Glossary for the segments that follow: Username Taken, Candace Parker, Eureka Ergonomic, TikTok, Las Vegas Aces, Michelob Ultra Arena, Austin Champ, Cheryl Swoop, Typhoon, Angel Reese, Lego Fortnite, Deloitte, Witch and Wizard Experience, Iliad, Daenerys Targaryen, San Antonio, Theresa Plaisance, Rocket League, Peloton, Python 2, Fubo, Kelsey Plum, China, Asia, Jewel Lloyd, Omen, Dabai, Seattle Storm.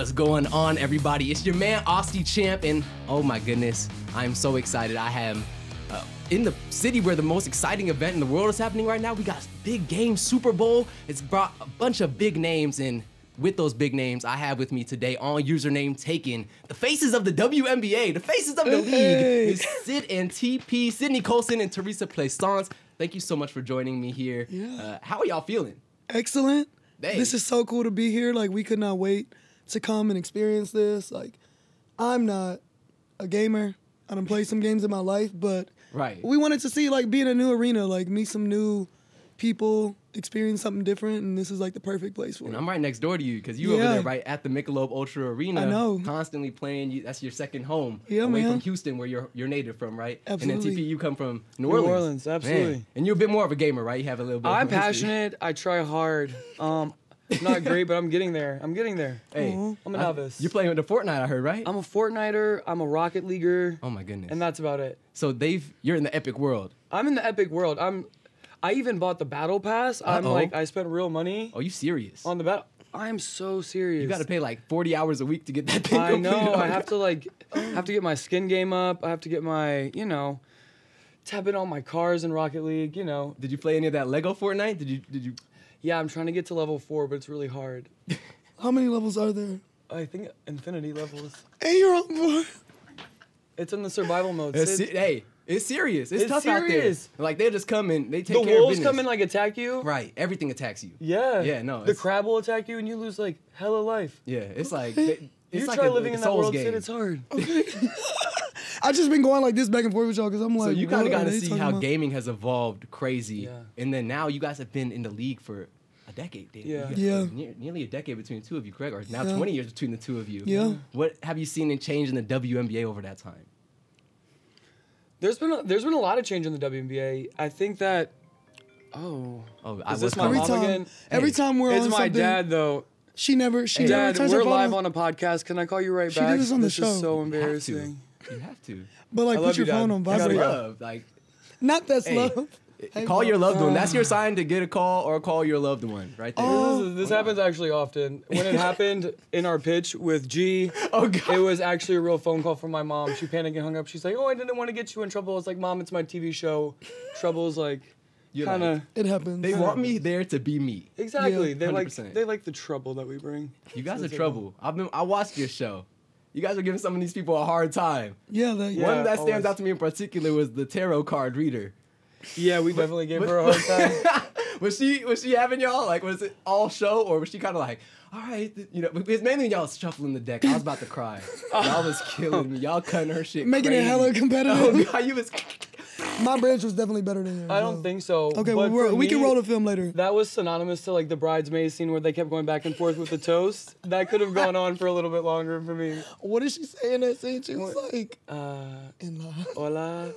What's going on, everybody? It's your man, Austin Champ, and oh my goodness, I'm so excited. I am in the city where the most exciting event in the world is happening right now. We got big game, Super Bowl. It's brought a bunch of big names, and with those big names, I have with me today on Username Taken, the faces of the WNBA, the faces of the league, is Sid and TP, Sydney Colson and Theresa Plaisance. Thank you so much for joining me here. Yeah. How are y'all feeling? Excellent. Dang. This is so cool to be here. Like, we could not wait to come and experience this. Like, I'm not a gamer. I done played some games in my life, but we wanted to see, like, be in a new arena, like, meet some new people, experience something different, and this is, like, the perfect place for it. And I'm right next door to you, because you over there right at the Michelob Ultra Arena. I know. Constantly playing. That's your second home. Yeah, away from Houston, where you're native from, right? Absolutely. And then TP, you come from New Orleans, absolutely. Man. And you're a bit more of a gamer, right? You have a little bit of history. I'm passionate. I try hard. Not great, but I'm getting there. Hey, I'm a novice. You're playing with the Fortnite, I heard, right? I'm a Fortniter. I'm a Rocket Leaguer. Oh my goodness. And that's about it. So you're in the epic world. I'm in the epic world. I even bought the battle pass. I'm like, I spent real money. Oh, you serious? On the battle. I'm so serious. You got to pay like 40 hours a week to get that thing. I know. I have to get my skin game up. I have to get my, tapping on my cars in Rocket League. Did you play any of that Lego Fortnite? Did you? Yeah, I'm trying to get to level 4, but it's really hard. How many levels are there? I think infinity levels. And you're on 4. It's in the survival mode. It's serious. It's tough out there. Like, they just come in, they take care of business. The wolves come and, like, attack you. Right. Everything attacks you. Yeah. Yeah, no. The crab will attack you, and you lose, like, hella life. Yeah, it's like... You try living in that world, Sid, it's hard. Okay. I just been going like this back and forth with y'all because I'm like, so you kind of got to see how gaming has evolved crazy, and then now you guys have been in the league for a decade. Nearly a decade between the two of you, correct? Or now 20 years between the two of you. Yeah. What have you seen in change in the WNBA over that time? There's been a lot of change in the WNBA. I think that is this my mom again? Every time we're on something. It's my dad though. She never. Dad, we're live on a podcast. Can I call you right back? She did this on the show. This is so embarrassing. You have to. But, like, put your phone on vibrate. That's love. Like, love. Call your loved one. That's your sign to get a call or call your loved one right there. This happens actually often. When it happened in our pitch with G, it was actually a real phone call from my mom. She panicked and hung up. She's like, I didn't want to get you in trouble. I was like, Mom, it's my TV show. Trouble's, like, kind of. It happens. They want me there to be me. Exactly. Yeah, they like the trouble that we bring. You guys are trouble. I watched your show. You guys are giving some of these people a hard time. Yeah, one that stands out to me in particular was the tarot card reader. Yeah, we definitely gave her a hard time. Was she having y'all? Like, was it all show, or was she kind of like, all right, it's mainly y'all shuffling the deck. I was about to cry. Y'all was killing me. Y'all cutting her shit, making it hella competitive. Oh, God, you was. My branch was definitely better than yours. I don't think so. Okay, but we can roll the film later. That was synonymous to, like, the bridesmaid scene where they kept going back and forth with the toast. That could have gone on for a little bit longer for me. What did she say in that scene? She was like, hola,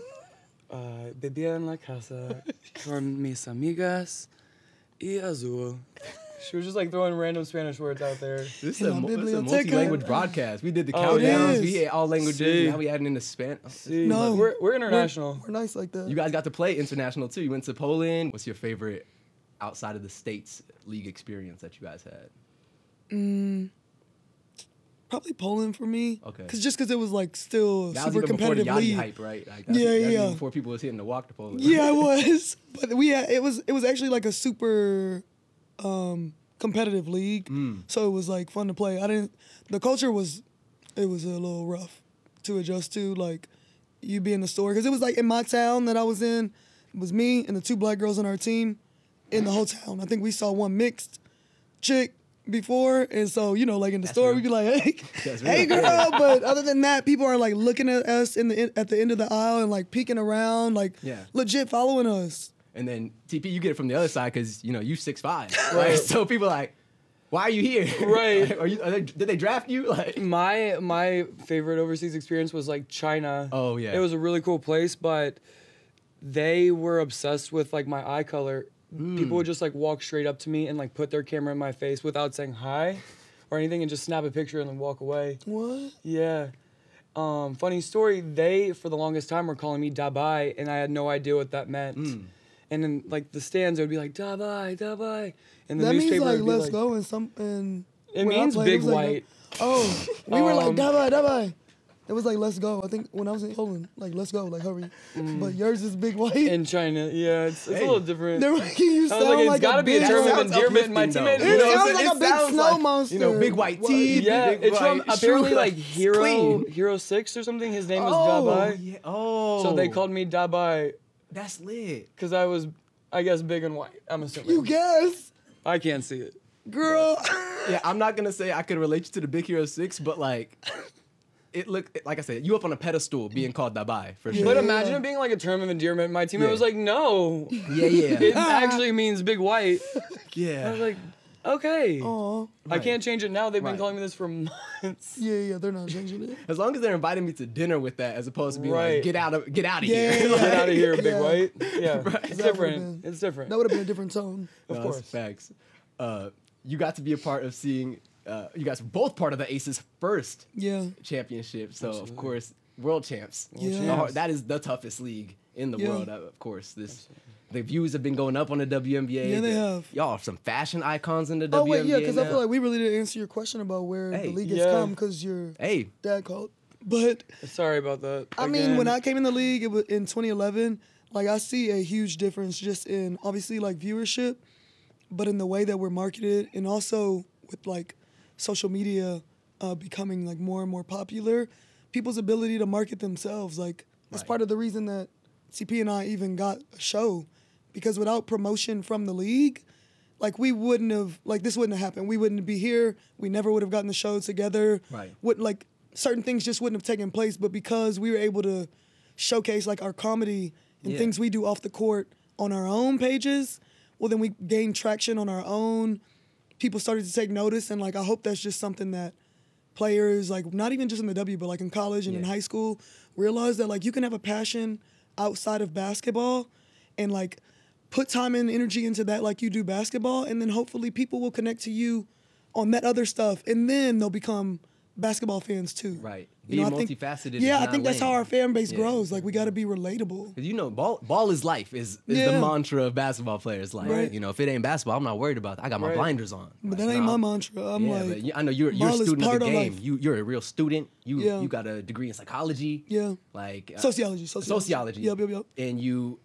bebida en la casa con mis amigas y azul. She was just, like, throwing random Spanish words out there. This is a multi-language broadcast. We did the countdowns. We had all languages. Now we adding in the Spanish. No, we're international. We're nice like that. You guys got to play international, too. You went to Poland. What's your favorite outside of the States league experience that you guys had? Probably Poland for me. Okay. Just because it was, like, still super competitive league. That was even before the Yachty hype, right? Like, that was before people was hitting the walk to Poland. Yeah, it was. But it was actually, like, a super... competitive league, so it was like fun to play. The culture was a little rough to adjust to, like you be in the store, because it was like in my town that I was in, it was me and the 2 black girls on our team in the whole town. I think we saw one mixed chick before, and so like in the store we'd be like, hey girl, but other than that, people are like looking at us at the end of the aisle and like peeking around, like legit following us. And then, TP, you get it from the other side because, you 6'5". Right? So people are like, why are you here? Right. Did they draft you? Like, my favorite overseas experience was, like, China. Oh, yeah. It was a really cool place, but they were obsessed with, like, my eye color. People would just, like, walk straight up to me and, like, put their camera in my face without saying hi or anything and just snap a picture and then walk away. What? Yeah. Funny story, they, for the longest time, were calling me Dabai, and I had no idea what that meant. And then, like, the stands would be like, Dabai, Dabai. And the newspaper would be like... That means, like, let's go and... It means big white. Oh, we were like, Dabai, Dabai. It was like, let's go. I think when I was in Poland, like, let's go, like, hurry. But yours is big white. In China, yeah, it's a little different. They're making you sound like it's got to be a German endearment. My teammates, it sounds like a big snow monster. You know, big white teeth. Yeah, it's from apparently like Hero 6 or something. His name was Dabai. Yeah. Oh. So they called me Dabai. That's lit. Because I was, I guess, big and white. I'm assuming. You guess? I can't see it. Girl. Yeah, I'm not going to say I could relate you to the Big Hero 6, but like... It looked like I said, you up on a pedestal being called Dabai for sure. But imagine it being like a term of endearment. My teammate was like, no. Yeah, yeah. It actually means big white. Yeah. I was like, okay. Aww. Right. I can't change it now. They've been calling me this for months. Yeah, yeah, they're not changing it. As long as they're inviting me to dinner with that, as opposed to being like, get out of here. Like, get out of here, big white. Yeah. Right. It's different. It's different. That would have been a different tone. Of course. Facts. You got to be a part of seeing... you guys were both part of the Aces' first championship, so of course, world champs. That is the toughest league in the world, of course. The views have been going up on the WNBA. Yeah, they have. Y'all are some fashion icons in the WNBA. Oh, wait, yeah, because I feel like we really didn't answer your question about where the league has come because your dad called. But sorry about that. I mean, when I came in the league it was in 2011, like I see a huge difference just in, obviously, like viewership, but in the way that we're marketed and also with, like, social media becoming like more and more popular, people's ability to market themselves, like that's part of the reason that CP and I even got a show, because without promotion from the league, like we wouldn't have, like this wouldn't have happened. We wouldn't be here. We never would have gotten the show together. Right. Like certain things just wouldn't have taken place, but because we were able to showcase like our comedy and things we do off the court on our own pages, well then we gained traction on our own. People started to take notice, and like I hope that's just something that players, like not even just in the W, but like in college and in high school, realize that like you can have a passion outside of basketball and like put time and energy into that like you do basketball, and then hopefully people will connect to you on that other stuff, and then they'll become basketball fans too. Right. Being multifaceted. Yeah, I think that's how our fan base grows. Like, we got to be relatable. You know, ball is life is the mantra of basketball players. Like, you know, if it ain't basketball, I'm not worried about it. I got my blinders on. But that ain't my mantra. I'm like, I know you're a student of the game. You're a real student. You got a degree in psychology. Yeah. Like sociology. Yep. And you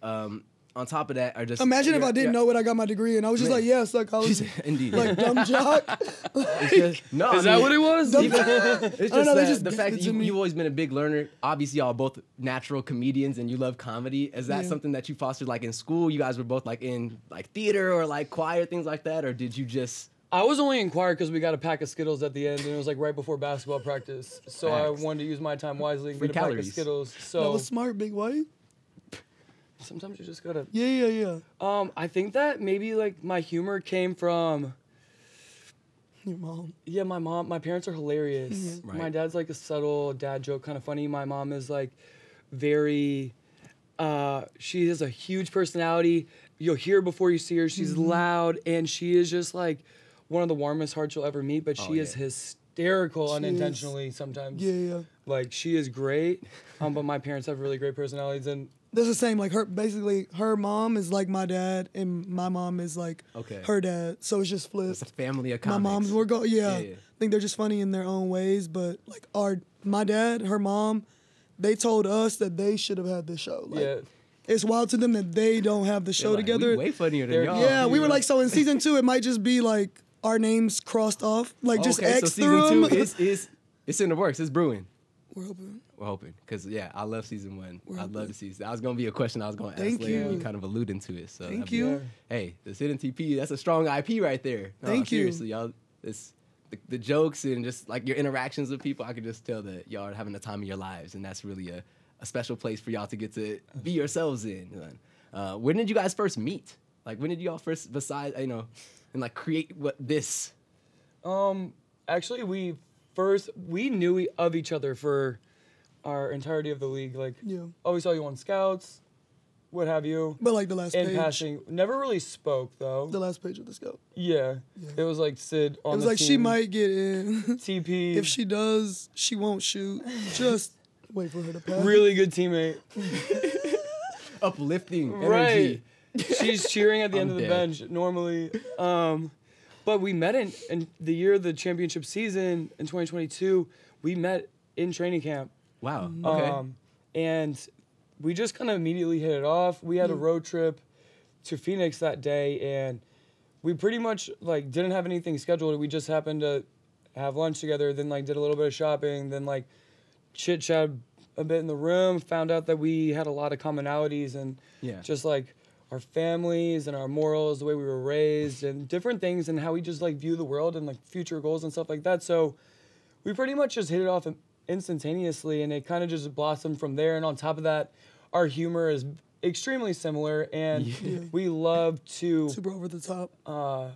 on top of that, are just imagine if I didn't know what I got my degree in. I was just like, yeah, psychology. Indeed, like dumb jock. Like, no, is that what it was? It's just the fact that you've always been a big learner. Obviously, y'all both natural comedians, and you love comedy. Is that something that you fostered, like in school? You guys were both like in like theater or like choir, things like that, or did you just? I was only in choir because we got a pack of Skittles at the end, and it was like right before basketball practice. So I wanted to use my time wisely and get a pack of Skittles. So that was smart, big white. Sometimes you just gotta... Yeah. I think that maybe, like, my humor came from... Your mom. Yeah, my mom. My parents are hilarious. Mm-hmm. Right. My dad's, like, a subtle dad joke, kind of funny. My mom is, like, very... she has a huge personality. You'll hear her before you see her. She's loud, and she is just, like, one of the warmest hearts you'll ever meet, but she is hysterical unintentionally sometimes. Yeah. Like, she is great, but my parents have really great personalities, and... That's the same, like, her mom is, like, my dad, and my mom is, like, her dad. So it's just flipped. It's a family of comics. My moms were going, I think they're just funny in their own ways, but, like, my dad, her mom, they told us that they should have had this show. Like, it's wild to them that they don't have the show together. Way funnier than y'all. Yeah, we were like, so in season 2, it might just be, like, our names crossed off. Like, just X through them. Okay, so season 2, it's in the works. It's brewing. We're hoping. Because, I love season 1. I'd love to see. That was going to be a question I was going to ask later. You kind of alluding to it. So thank you. Hey, the Hidden TP, that's a strong IP right there. No, thank you. Seriously, y'all. It's the jokes and just, like, your interactions with people. I could just tell that y'all are having the time of your lives. And that's really a special place for y'all to get to be yourselves in. When did you guys first meet? Like, when did y'all first, besides, you know, and, like, create what this? Actually, we knew of each other for our entirety of the league. Like, always saw you on scouts, what have you. But, like, the last page. In passing. Never really spoke, though. The last page of the scout. Yeah. It was, like, Sid on the team. It was, like, she might get in. TP. If she does, she won't shoot. Just wait for her to pass. Really good teammate. Uplifting energy. She's cheering at the end of the bench, normally. But we met in the year of the championship season in 2022. We met in training camp. Wow. Okay. And we just kind of immediately hit it off. We had a road trip to Phoenix that day, and we pretty much like didn't have anything scheduled. We just happened to have lunch together, then like did a little bit of shopping, then like chit chat a bit in the room. Found out that we had a lot of commonalities and just like our families and our morals, the way we were raised, and different things, and how we just like view the world and like future goals and stuff like that. So we pretty much just hit it off instantaneously, and it kind of just blossomed from there. And on top of that, our humor is extremely similar, and we love to super over the top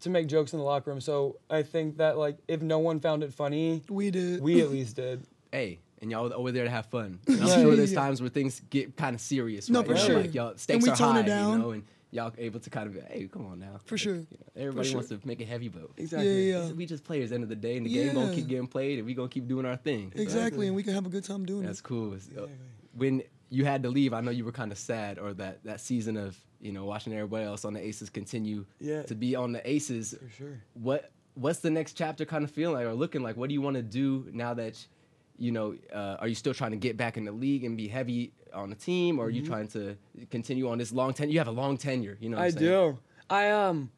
to make jokes in the locker room. So I think that like if no one found it funny, we did. We at least did. Hey. And y'all over there to have fun. And I'm sure there's times where things get kind of serious. No, right? For sure. Like y'all stakes are high, you know, and y'all able to kind of, hey, come on now. For sure. You know, everybody wants to make a heavy vote. Exactly. Yeah, yeah. We just players at the end of the day, and the game gonna keep getting played, and we gonna keep doing our thing. Exactly, and we can have a good time doing it. That's cool. Exactly. When you had to leave, I know you were kind of sad, or that season of, you know, watching everybody else on the Aces continue to be on the Aces. For sure. What's the next chapter kind of feeling like or looking like? What do you want to do now that you know, are you still trying to get back in the league and be heavy on the team, or are you trying to continue on this long tenure? You have a long tenure, you know what I'm saying?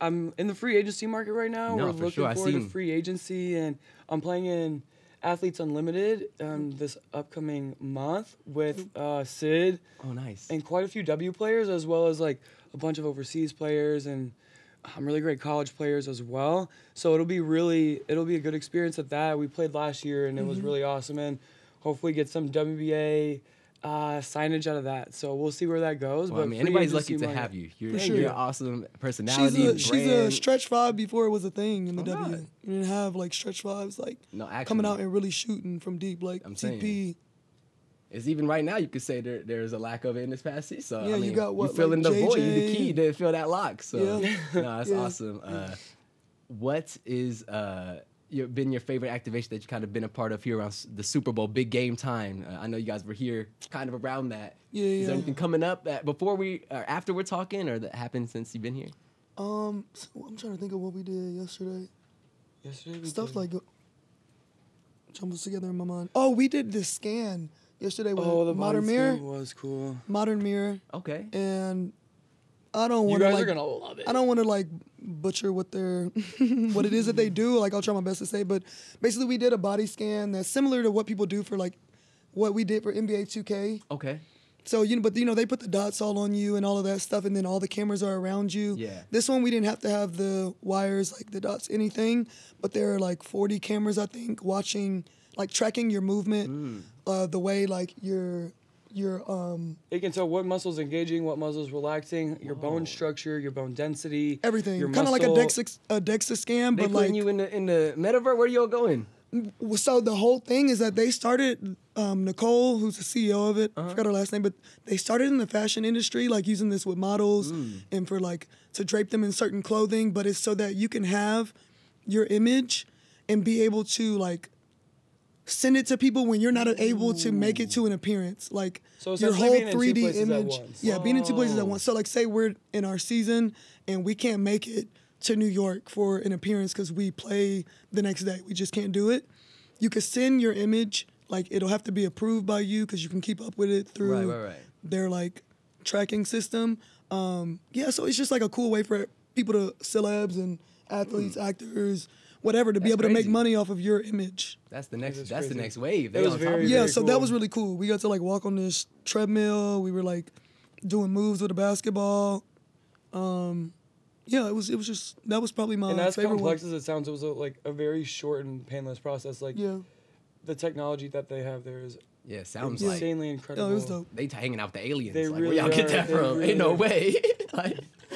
I'm in the free agency market right now. We're looking forward to free agency, and I'm playing in Athletes Unlimited this upcoming month with Sid. Oh, nice. And quite a few W players, as well as like a bunch of overseas players and really great college players as well. So it'll be a good experience at that. We played last year, and it was really awesome, and hopefully get some WNBA signage out of that. So we'll see where that goes. Well, but I mean, anybody's lucky to have you. You're an awesome personality. She's a stretch five before it was a thing in the W. You didn't have like stretch fives like coming out and really shooting from deep like TP. It's even right now, you could say there's a lack of it in this past season. So, yeah, I mean, you got what? You filling like the void, you're the key to fill that lock. So, that's awesome. What is been your favorite activation that you've kind of been a part of here around the Super Bowl, big game time? I know you guys were here kind of around that. Is there anything coming up that after we're talking, or that happened since you've been here? So I'm trying to think of what we did yesterday. Jumbles together in my mind. Oh, we did the scan. Yesterday was Modern Mirror. Was cool. Modern Mirror. Okay. And I don't want to. You guys are gonna love it. I don't want to like butcher what it is that they do. Like I'll try my best to say, but basically we did a body scan that's similar to what people do for like what we did for NBA 2K. Okay. So but they put the dots all on you and all of that stuff, and then all the cameras are around you. Yeah. This one we didn't have to have the wires like the dots anything, but there are like 40 cameras I think watching. Like tracking your movement, the way like your it can tell what muscles engaging, what muscles relaxing, your bone structure, your bone density, everything. Kind of like a DEXA scan, but like you in the metaverse. Where y'all going? So the whole thing is that they started Nicole, who's the CEO of it. I forgot her last name, but they started in the fashion industry, like using this with models and for like to drape them in certain clothing. But it's so that you can have your image and be able to like. Send it to people when you're not able to make it to an appearance. Like so your whole 3D image. Yeah, being in two places at once. So like say we're in our season and we can't make it to New York for an appearance because we play the next day. We just can't do it. You could send your image. Like it'll have to be approved by you because you can keep up with it through their like tracking system. So it's just like a cool way for people to, celebs and athletes, actors, whatever, to be able to make money off of your image. That's the next wave. That was very cool. That was really cool. We got to like walk on this treadmill. We were like doing moves with a basketball. It was just that was probably my favorite. And as complex as it sounds, it was a very short and painless process. Like the technology that they have there is sounds insanely incredible. No, it was dope. They hanging out with the aliens. Where y'all get that from? Ain't no way.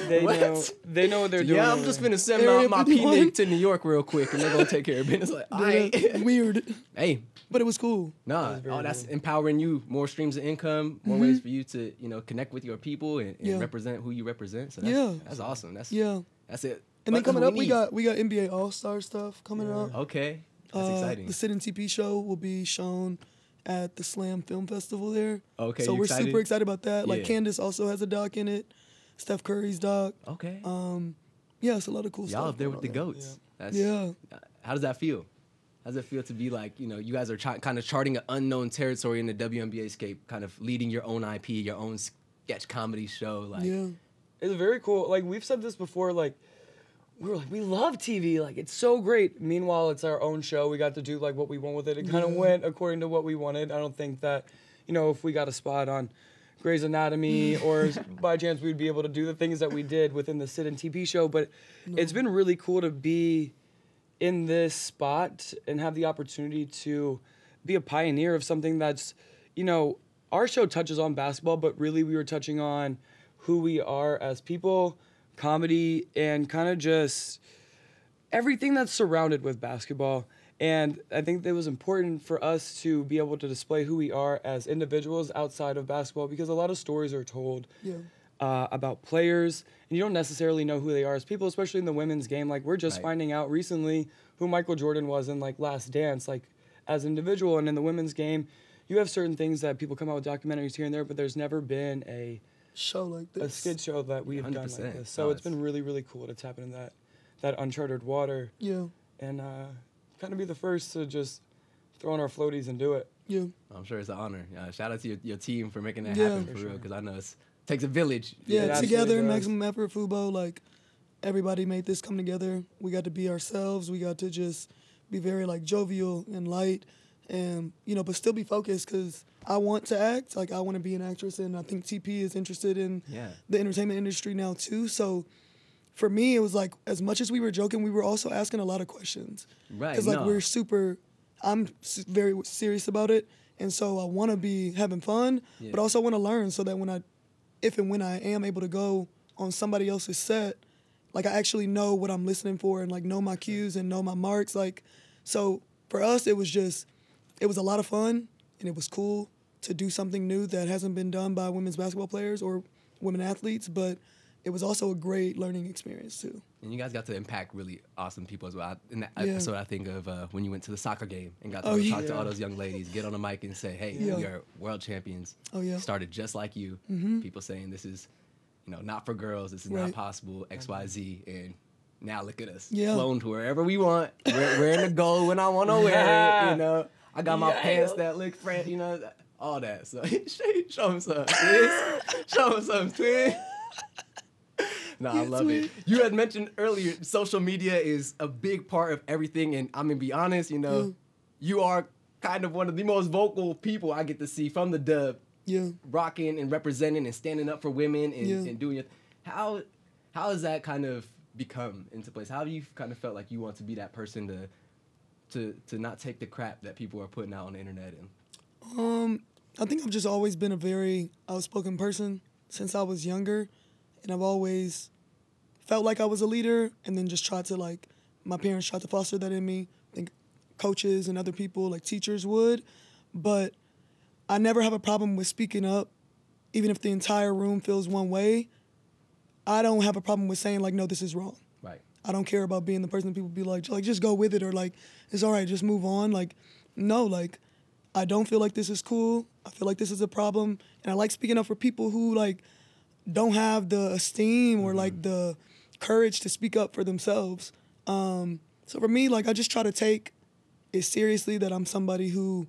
They know what they're doing. Yeah, I'm just gonna send my picnic to New York real quick, and they're gonna take care of business. Like, weird. Hey, but it was cool. That's empowering you. More streams of income, more ways for you to connect with your people and represent who you represent. So that's awesome. That's it. And then coming up, we got NBA All-Star stuff coming up. Okay, that's exciting. The Sid and TP show will be shown at the Slam Film Festival there. Okay, so we're super excited about that. Like Candace also has a doc in it. Steph Curry's doc. Okay. Yeah, it's a lot of cool stuff. Y'all up there with the GOATs. Yeah. How does that feel? How does it feel to be like, you know, you guys are kind of charting an unknown territory in the WNBA scape, kind of leading your own IP, your own sketch comedy show? Like, yeah. It's very cool. Like, we've said this before, like, we were like, we love TV. Like, it's so great. Meanwhile, it's our own show. We got to do, like, what we want with it. It kind of went according to what we wanted. I don't think that, you know, if we got a spot on Grey's Anatomy or by chance we'd be able to do the things that we did within the Sid and TP show. But it's been really cool to be in this spot and have the opportunity to be a pioneer of something that's, you know, our show touches on basketball, but really we were touching on who we are as people, comedy, and kind of just everything that's surrounded with basketball. And I think it was important for us to be able to display who we are as individuals outside of basketball, because a lot of stories are told about players, and you don't necessarily know who they are as people, especially in the women's game. Like, we're just finding out recently who Michael Jordan was in, like, Last Dance, like, as an individual. And in the women's game, you have certain things that people come out with documentaries here and there, but there's never been a show like this, a skid show that we've done like this. So it's been really, really cool to tap into that uncharted water. Yeah. And kind of be the first to just throw in our floaties and do it. Yeah. I'm sure it's an honor. Shout out to your team for making that happen for real, because I know it takes a village. Yeah, together, maximum effort, Fubo. Like, everybody made this come together. We got to be ourselves. We got to just be very, like, jovial and light. And, you know, but still be focused, because I want to act. Like, I want to be an actress, and I think TP is interested in the entertainment industry now, too. So, for me, it was like, as much as we were joking, we were also asking a lot of questions. Right. Because, like, I'm very serious about it, and so I want to be having fun, but also want to learn, so that when if and when I am able to go on somebody else's set, like, I actually know what I'm listening for and, like, know my cues and know my marks. Like, so for us, it was a lot of fun, and it was cool to do something new that hasn't been done by women's basketball players or women athletes, but it was also a great learning experience, too. And you guys got to impact really awesome people as well. In that episode, I think of when you went to the soccer game and got to talk to all those young ladies, get on the mic and say, hey, we are world champions. Started just like you. People saying this is, you know, not for girls. This is not possible, X, Y, Z. And now look at us. Cloned wherever we want. We're in the goal when I want to wear it, you know. I got my pants that look fresh, you know, all that. So show them something, sis. Show them something, twin. No, I love it. You had mentioned earlier, social media is a big part of everything, and I'm going to be honest, you know, you are kind of one of the most vocal people I get to see from the dub, rocking and representing and standing up for women and, and doing your How has that kind of become into place? How have you kind of felt like you want to be that person to not take the crap that people are putting out on the internet? And I think I've just always been a very outspoken person since I was younger, and I've always felt like I was a leader, and then just tried to, like, my parents tried to foster that in me. I think coaches and other people, like teachers, would. But I never have a problem with speaking up, even if the entire room feels one way. I don't have a problem with saying, like, no, this is wrong. Right. I don't care about being the person that people be like, just go with it, or, like, it's all right, just move on. Like, no, like, I don't feel like this is cool. I feel like this is a problem. And I like speaking up for people who, like, don't have the esteem or, like, the courage to speak up for themselves. So for me, like, I just try to take it seriously that I'm somebody who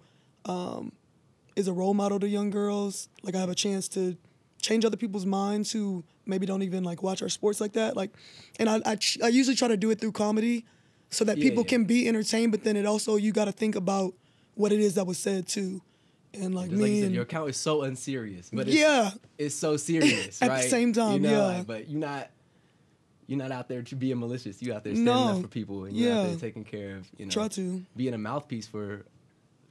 is a role model to young girls. Like, I have a chance to change other people's minds who maybe don't even, like, watch our sports like that. Like, and I usually try to do it through comedy so that people can be entertained, but then it also, you got to think about what it is that was said, too. And like, like you said, your account is so unserious, but it's so serious, right? At the same time, you know, like, but you're not out there to be a malicious. You out there standing up for people, and you're out there taking care of, you know, try to being a mouthpiece for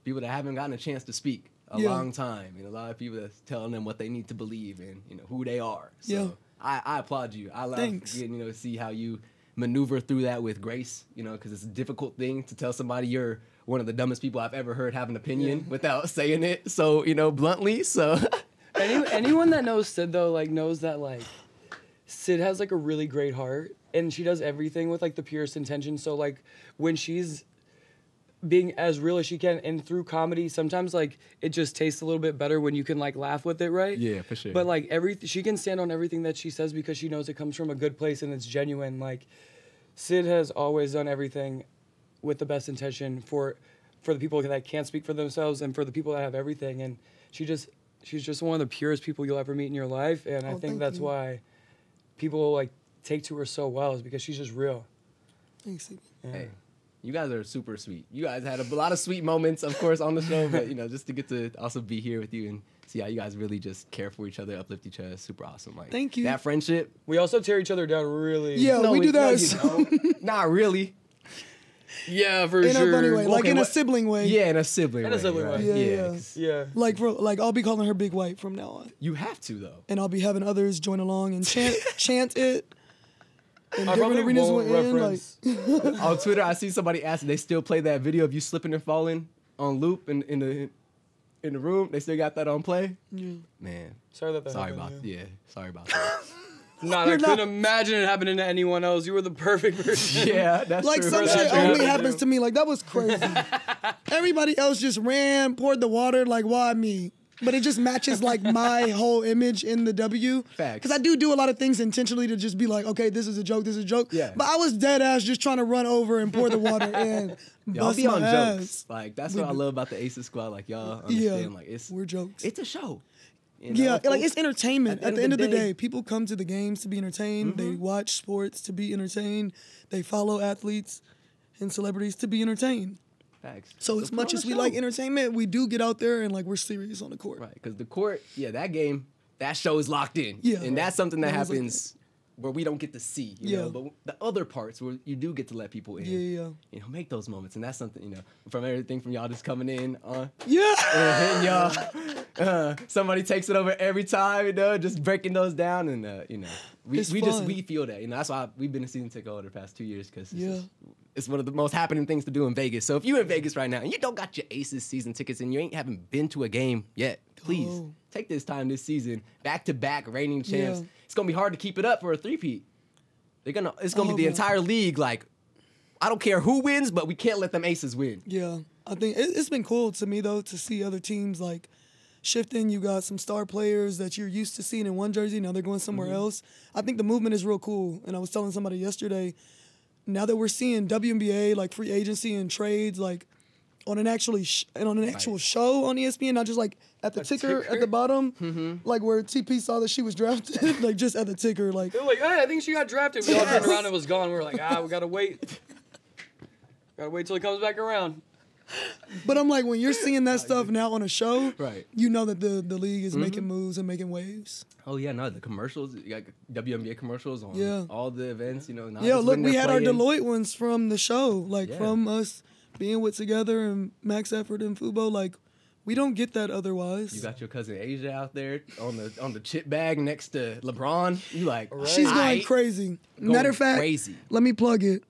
people that haven't gotten a chance to speak a long time, and a lot of people that's telling them what they need to believe and, you know, who they are. So I applaud you. I love getting, you know, see how you maneuver through that with grace, you know, because it's a difficult thing to tell somebody you're one of the dumbest people I've ever heard have an opinion without saying it, so, you know, bluntly, so. Anyone that knows Sid, though, like, knows that, like, Sid has, like, a really great heart, and she does everything with, like, the purest intention, so, like, when she's being as real as she can, and through comedy, sometimes like it just tastes a little bit better when you can like laugh with it, right? Yeah, for sure. But like she can stand on everything that she says because she knows it comes from a good place and it's genuine. Like Sid has always done everything with the best intention for the people that can't speak for themselves and for the people that have everything. And she's just one of the purest people you'll ever meet in your life. And I think that's why people like take to her so well, is because she's just real. Thanks. Yeah. Hey. You guys are super sweet. You guys had a lot of sweet moments, of course, on the show, but, you know, just to get to also be here with you and see how you guys really just care for each other, uplift each other, super awesome. Like, thank you. That friendship. We also tear each other down really. Yeah, no, we do that. No, you know, not really. Yeah, for in sure. In a funny way, like okay, in a sibling way. Yeah, in a sibling way. In a sibling way. Yeah. Like, bro, like, I'll be calling her Big White from now on. You have to, though. And I'll be having others join along and chant it. And I probably won't reference. Like on Twitter, I see somebody ask, they still play that video of you slipping and falling on loop in the room. They still got that on play. Yeah. Man, sorry about that. Nah, I couldn't imagine it happening to anyone else. You were the perfect person. Yeah, that's like true. Like some shit only happens to me. Like that was crazy. Everybody else just ran, poured the water. Like why me? But it just matches like my whole image in the W. Facts. Because I do a lot of things intentionally to just be like, okay, this is a joke. Yeah. But I was dead ass just trying to run over and pour the water in. Y'all be on jokes. Like that's what I love about the Aces squad. Like y'all understand. Yeah, like we're jokes. It's a show. You know? Yeah, like it's entertainment. At the end of the day, people come to the games to be entertained. Mm-hmm. They watch sports to be entertained. They follow athletes and celebrities to be entertained. Facts. So as much as we like entertainment, we do get out there and like we're serious on the court. Right, because the court, yeah, that game, that show is locked in. Yeah. And that's something that happens where we don't get to see, you know, but the other parts where you do get to let people in. Yeah. You know, make those moments. And that's something, you know, from everything from y'all just coming in on. Yeah. And y'all, somebody takes it over every time, you know, just breaking those down. And, you know, we feel that. You know, that's why we've been a season ticket holder the past 2 years because it's one of the most happening things to do in Vegas. So if you're in Vegas right now and you don't got your Aces season tickets and you haven't been to a game yet, please take this time this season. Back-to-back reigning champs. Yeah. It's going to be hard to keep it up for a three-peat. It's going to be the entire league. Like, I don't care who wins, but we can't let them Aces win. Yeah. I think it's been cool to me, though, to see other teams, like, shifting. You got some star players that you're used to seeing in one jersey. Now they're going somewhere else. I think the movement is real cool. And I was telling somebody yesterday, now that we're seeing WNBA, like free agency and trades, like on an actual show on ESPN, not just like at the ticker at the bottom, like where TP saw that she was drafted, like just at the ticker, like they're like, hey, I think she got drafted. We all turned around and was gone. We were like, we gotta wait till it comes back around. But I'm like, when you're seeing that stuff now on a show, right? You know that the league is making moves and making waves. Oh yeah, no, the commercials, you got WNBA commercials on all the events, you know. Yeah, look, we had our Deloitte ones from the show, like from us being with Together and Max Effort and Fubo. Like, we don't get that otherwise. You got your cousin Asia out there on the chip bag next to LeBron. You like, right. She's going crazy. Matter of fact, let me plug it.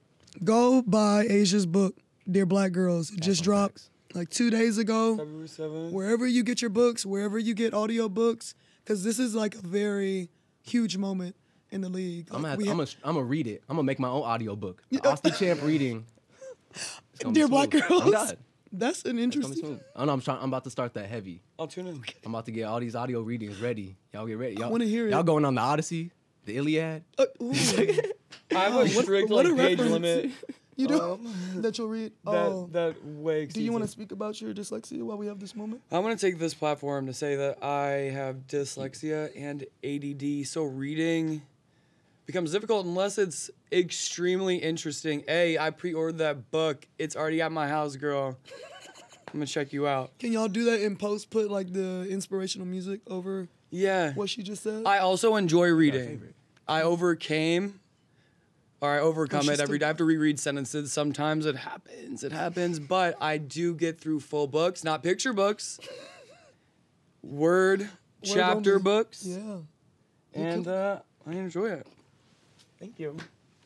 Go buy Asia's book, Dear Black Girls. It just dropped like 2 days ago. February 7th. Wherever you get your books, wherever you get audio books, because this is like a very huge moment in the league. Like, I'm gonna read it. I'm gonna make my own audio book. Austin Champ reading. Dear Black Girls. That's an interesting. I know. I'm about to start that heavy. I'll tune in. I'm about to get all these audio readings ready. Y'all get ready. I want to hear it. Y'all going on the Odyssey, the Iliad. I have a strict like page limit. You do? That you'll read? That way exceeds. Do you want to speak about your dyslexia while we have this moment? I want to take this platform to say that I have dyslexia and ADD, so reading becomes difficult unless it's extremely interesting. Hey, I pre-ordered that book. It's already at my house, girl. I'm going to check you out. Can y'all do that in post? Put, like, the inspirational music over what she just said? I also enjoy reading. I overcome it every day. I have to reread sentences. Sometimes it happens, but I do get through full books, not picture books, word chapter books. Yeah. And I enjoy it. Thank you.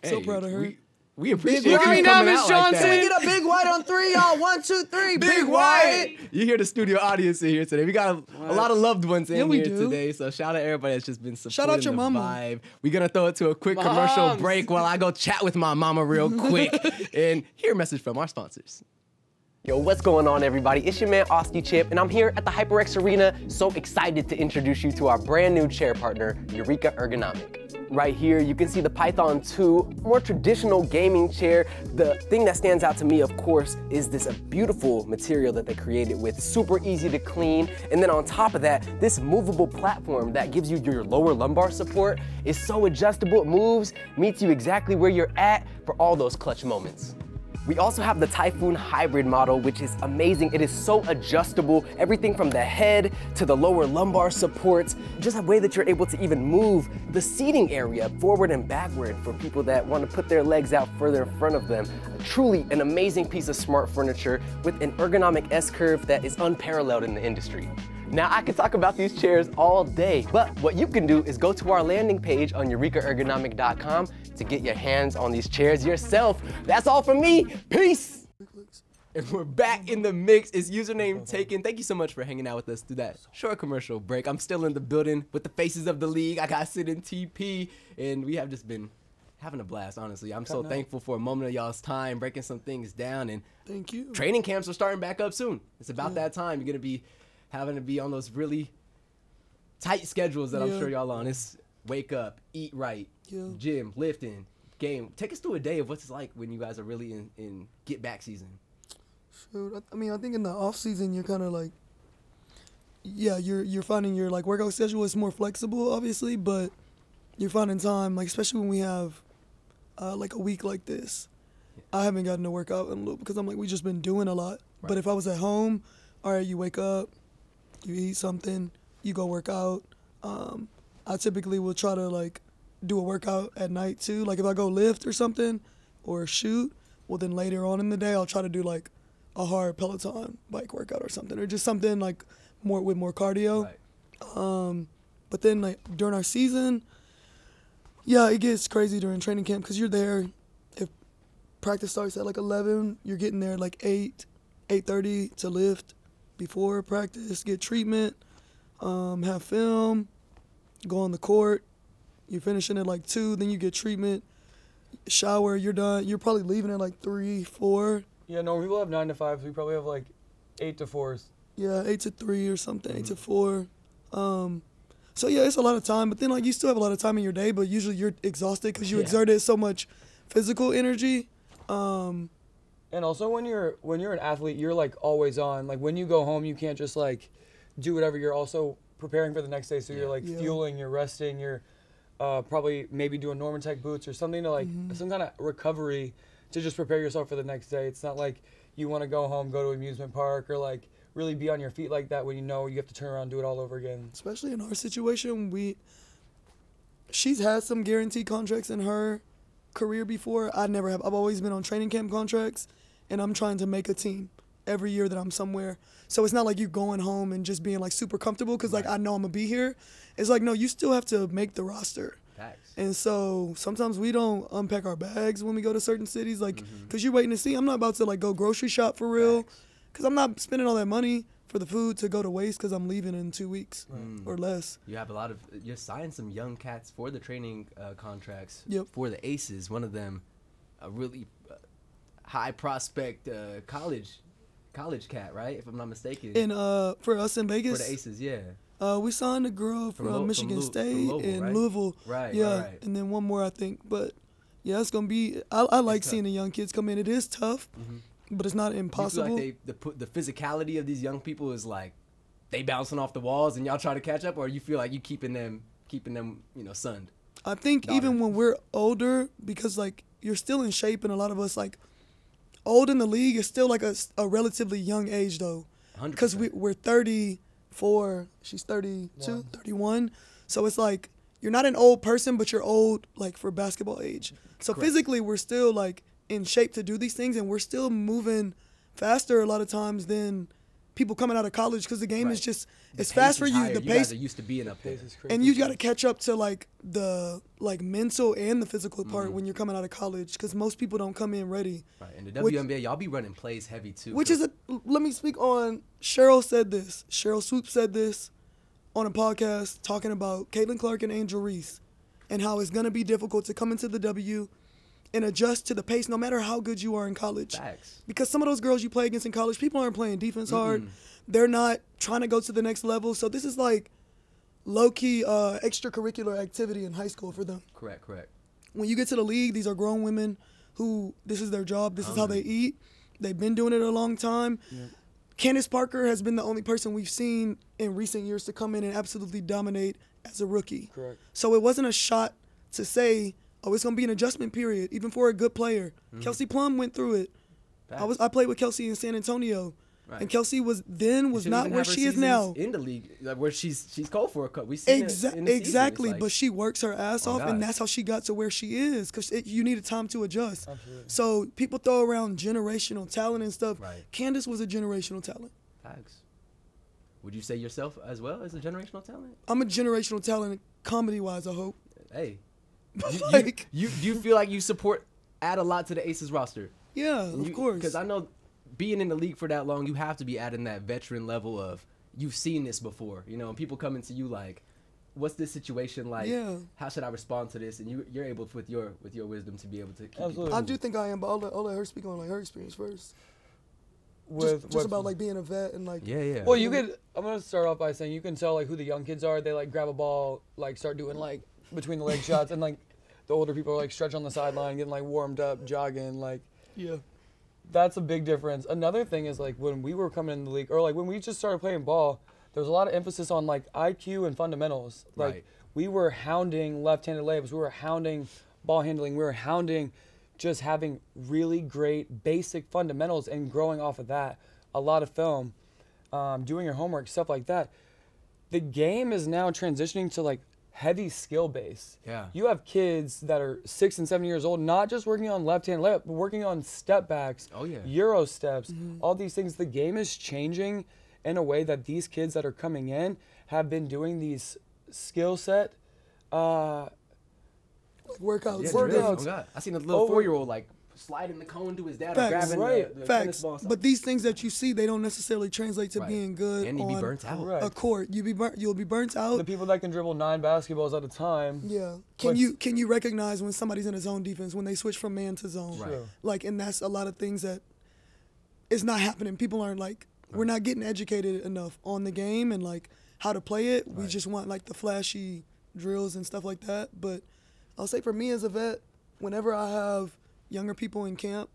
Hey, so proud of her. We appreciate you coming out like that. Can we get a Big White on three, y'all? 1, 2, 3, Big White. You hear the studio audience in here today. We got a lot of loved ones in here today. So shout out everybody that's just been supporting. Shout out your mama. Vibe. We're going to throw it to a quick commercial break while I go chat with my mama real quick and hear a message from our sponsors. Yo, what's going on, everybody? It's your man, Austin Champ, and I'm here at the HyperX Arena, so excited to introduce you to our brand new chair partner, Eureka Ergonomic. Right here, you can see the Python 2, more traditional gaming chair. The thing that stands out to me, of course, is this beautiful material that they created with, super easy to clean. And then on top of that, this movable platform that gives you your lower lumbar support is so adjustable. It moves, meets you exactly where you're at for all those clutch moments. We also have the Typhoon Hybrid model, which is amazing. It is so adjustable, everything from the head to the lower lumbar supports, just a way that you're able to even move the seating area forward and backward for people that want to put their legs out further in front of them. Truly an amazing piece of smart furniture with an ergonomic S-curve that is unparalleled in the industry. Now, I could talk about these chairs all day, but what you can do is go to our landing page on eurekaergonomic.com to get your hands on these chairs yourself. That's all from me. Peace. And we're back in the mix. It's Username Taken. Thank you so much for hanging out with us through that short commercial break. I'm still in the building with the faces of the league. I got Sid and TP, and we have just been having a blast, honestly. I'm so thankful for a moment of y'all's time, breaking some things down. And thank you. Training camps are starting back up soon. It's about that time. You're going to be having to be on those really tight schedules that I'm sure y'all on. It's wake up, eat right, gym, lifting, game. Take us through a day of what's it's like when you guys are really in get back season. Shoot, I mean, I think in the off season you're kind of like, you're finding your like workout schedule is more flexible, obviously, but you're finding time, like especially when we have like a week like this. I haven't gotten to work out in a little because I'm like we just been doing a lot. Right. But if I was at home, all right, you wake up, you eat something, you go work out. I typically will try to like do a workout at night too. Like if I go lift or something or shoot, well then later on in the day I'll try to do like a hard Peloton bike workout or something, or just something like more with more cardio. Right. But then like during our season, yeah, it gets crazy during training camp because you're there. If practice starts at like 11, you're getting there like 8, 8:30 to lift. Before practice, get treatment, have film, go on the court. You're finishing at like 2, then you get treatment, shower, you're done. You're probably leaving at like 3, 4. Yeah, no, we will have 9 to 5, so we probably have like 8 to 4s. Yeah, 8 to 3 or something, 8 to 4. So yeah, it's a lot of time, but then like you still have a lot of time in your day, but usually you're exhausted because you exerted so much physical energy. And also when you're an athlete, you're like always on. Like when you go home, you can't just like do whatever. You're also preparing for the next day, so you're like fueling, you're resting, you're probably maybe doing Normatec boots or something to like some kind of recovery to just prepare yourself for the next day. It's not like you want to go home, go to amusement park, or like really be on your feet like that when you know you have to turn around and do it all over again. Especially in our situation, she's had some guaranteed contracts in her career before. I never have. I've always been on training camp contracts, and I'm trying to make a team every year that I'm somewhere. So it's not like you going home and just being like super comfortable because like I know I'm gonna be here. It's like, no, you still have to make the roster. Thanks. And so sometimes we don't unpack our bags when we go to certain cities, like because you're waiting to see. I'm not about to like go grocery shop for real because I'm not spending all that money for the food to go to waste because I'm leaving in 2 weeks or less. You have a lot of, you're signing some young cats for the training contracts for the Aces. One of them, a really high prospect college cat, right? If I'm not mistaken. And for us in Vegas? For the Aces, yeah. We signed a girl from Michigan State and Louisville. Right, yeah, right. And then one more, I think. But yeah, it's going to be, I like seeing the young kids come in. It is tough. But it's not impossible. You feel like the physicality of these young people is like they bouncing off the walls and y'all try to catch up, or you feel like you keeping them, you know, sunned? I think even when we're older, because like you're still in shape, and a lot of us like old in the league is still like a relatively young age though. 100%. Because we're 34, she's 32, 31. So it's like you're not an old person, but you're old like for basketball age. So physically we're still like in shape to do these things, and we're still moving faster a lot of times than people coming out of college because the game is just, it's fast for you. The pace used to be in up there, and you got to catch up to like the mental and the physical part when you're coming out of college because most people don't come in ready. Right, and the WNBA, y'all be running plays heavy too. Which is let me speak on. Cheryl said this. Cheryl Swoop said this on a podcast talking about Caitlin Clark and Angel Reese, and how it's gonna be difficult to come into the W. and adjust to the pace no matter how good you are in college. Facts. Because some of those girls you play against in college, people aren't playing defense hard. They're not trying to go to the next level. So this is like low-key extracurricular activity in high school for them. Correct, correct. When you get to the league, these are grown women who this is their job. This is how they eat. They've been doing it a long time. Yeah. Candace Parker has been the only person we've seen in recent years to come in and absolutely dominate as a rookie. Correct. So it wasn't a shot to say, oh, it's going to be an adjustment period, even for a good player. Kelsey Plum went through it. Facts. I played with Kelsey in San Antonio. Right. And Kelsey was not where she is now in the league, like where she's called for a cut. We see exactly, like, but she works her ass off, and that's how she got to where she is. Because you needed time to adjust. Absolutely. So people throw around generational talent and stuff. Right. Candace was a generational talent. Facts. Would you say yourself as well as a generational talent? I'm a generational talent, comedy-wise. I hope. Hey, like, do you feel like you add a lot to the Aces roster? Yeah, of course. Because I know, being in the league for that long, you have to be adding that veteran level of, you've seen this before, you know, and people coming to you like, what's this situation like? Yeah. How should I respond to this? And you're able, with your wisdom, to be able to keep people. I do think I am, but I'll let her speak on like her experience first. Just about like being a vet and like Well, I'm gonna start off by saying you can tell like who the young kids are. They like grab a ball, like start doing like between the leg shots, and like the older people are like stretch on the sideline, getting like warmed up, jogging, like That's a big difference. Another thing is like when we were coming in the league, or like when we just started playing ball, there was a lot of emphasis on like IQ and fundamentals. Like we were hounding left-handed layups, we were hounding ball handling, we were hounding just having really great basic fundamentals and growing off of that. A lot of film, doing your homework, stuff like that. The game is now transitioning to like heavy skill base. Yeah. You have kids that are 6 and 7 years old, not just working on left-hand layup, but working on step backs, Euro steps, all these things. The game is changing in a way that these kids that are coming in have been doing these skill set workouts. Yeah, workouts. Really? Oh, I seen a little 4-year-old like sliding the cone to his dad or grabbing the tennis ball. But these things that you see, they don't necessarily translate to being good and on burnt out. A court. You'll be burnt out. The people that can dribble 9 basketballs at a time. Yeah. Can you recognize when somebody's in a zone defense, when they switch from man to zone? Right. Like, and that's a lot of things that it's not happening. People aren't like, we're not getting educated enough on the game and like how to play it. We just want like the flashy drills and stuff like that. But I'll say for me as a vet, whenever I have younger people in camp,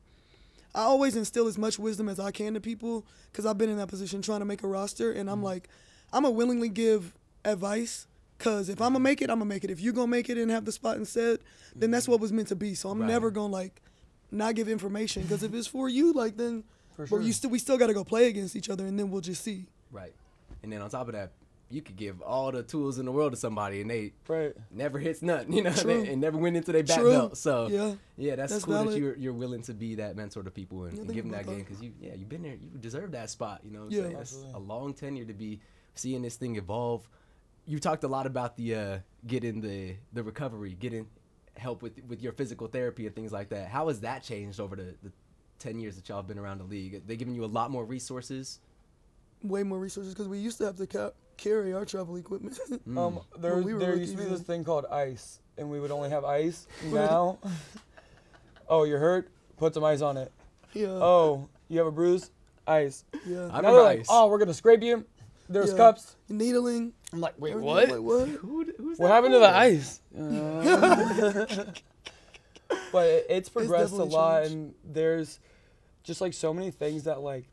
I always instill as much wisdom as I can to people, because I've been in that position trying to make a roster, and I'm like, I'm going to willingly give advice, because if I'm going to make it, I'm going to make it. If you're going to make it and have the spot instead, then that's what was meant to be. So I'm never going to, like, not give information, because if it's for you, like, then we still got to go play against each other, and then we'll just see. Right. And then on top of that, you could give all the tools in the world to somebody and they never hits nothing, you know, and never went into their back belt. So yeah, that's cool valid. That you're willing to be that mentor to people and give them that game, because you've been there, you deserve that spot, you know. Yeah, that's a long tenure to be seeing this thing evolve. You talked a lot about the getting the recovery, getting help with your physical therapy and things like that. How has that changed over the 10 years that y'all have been around the league? Are they giving you a lot more resources? Way more resources, because we used to have to carry our travel equipment. There used to be this thing called ice, and we would only have ice. Now, oh, you're hurt? Put some ice on it. Yeah. Oh, you have a bruise? Ice. Yeah. I remember ice. Like, oh, we're gonna scrape you. There's cups. Needling. I'm like, wait, what? Like, what? What happened to the ice? But it's progressed a lot, and there's just like so many things that like,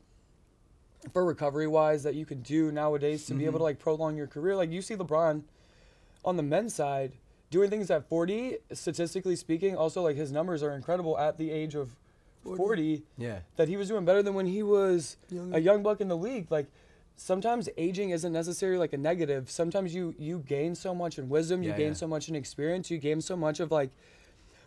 for recovery-wise, that you can do nowadays to be able to like prolong your career. Like you see LeBron on the men's side doing things at 40, statistically speaking. Also, like his numbers are incredible at the age of 40. Yeah, that he was doing better than when he was a young buck in the league. Like sometimes aging isn't necessarily like a negative. Sometimes you gain so much in wisdom, you gain so much in experience, you gain so much of like.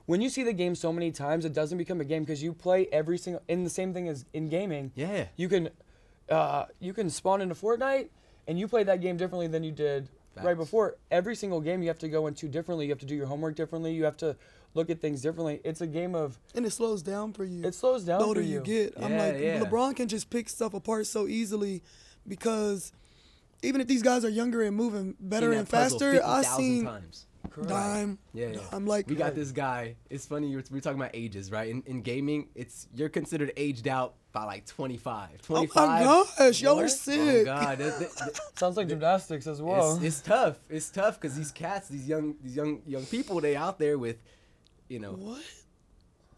When you see the game so many times, it doesn't become a game, because you play every single. And the same thing as in gaming. Yeah, you can. You can spawn into Fortnite, and you play that game differently than you did right before. Every single game you have to go into differently. You have to do your homework differently. You have to look at things differently. It's a game of... And it slows down for you. It slows down for you. The older you get. Yeah, I'm like, LeBron can just pick stuff apart so easily, because even if these guys are younger and moving better and faster, I've seen... Correct. Dime. Yeah, I'm like, we got this guy. It's funny, we're talking about ages, right? In gaming, it's you're considered aged out by like 25. 25. Oh my gosh, y'all are sick. Oh God, sounds like gymnastics as well. It's tough. It's tough because these cats, these young people, they out there with, you know,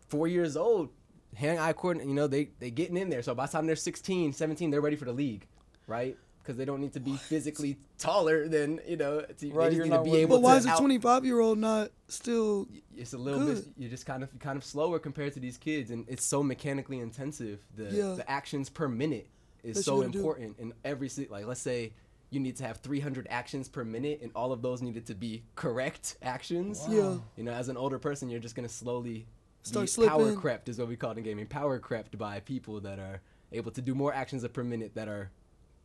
4 years old, hand-eye coordinate. You know, they getting in there. So by the time they're 16, 17, they're ready for the league, right? Because they don't need to be physically taller than, you know, they just need to be able to. But why is a 25-year-old not still? It's a little bit. You're just kind of slower compared to these kids, and it's so mechanically intensive. The actions per minute is so important in every like. Let's say you need to have 300 actions per minute, and all of those needed to be correct actions. Wow. Yeah. You know, as an older person, you're just gonna slowly start slipping. Power crept is what we call it in gaming. Power crept by people that are able to do more actions per minute that are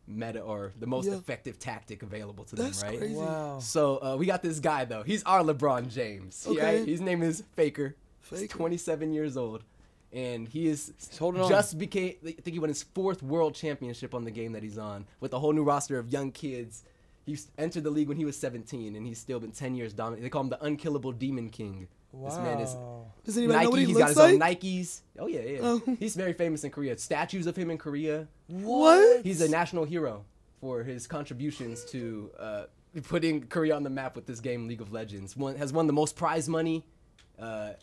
meta or the most effective tactic available to them, right? Crazy. Wow. So we got this guy though. He's our LeBron James. Okay. Right? His name is Faker. He's 27 years old, and he is just became. I think he won his 4th world championship on the game that he's on with a whole new roster of young kids. He entered the league when he was 17, and he's still been 10 years dominant. They call him the unkillable Demon King. Wow. This man is. Does anybody know what he looks like? He's got his own Nikes. Oh yeah, yeah. He's very famous in Korea. Statues of him in Korea. What? He's a national hero for his contributions to putting Korea on the map with this game, League of Legends. Has won the most prize money. And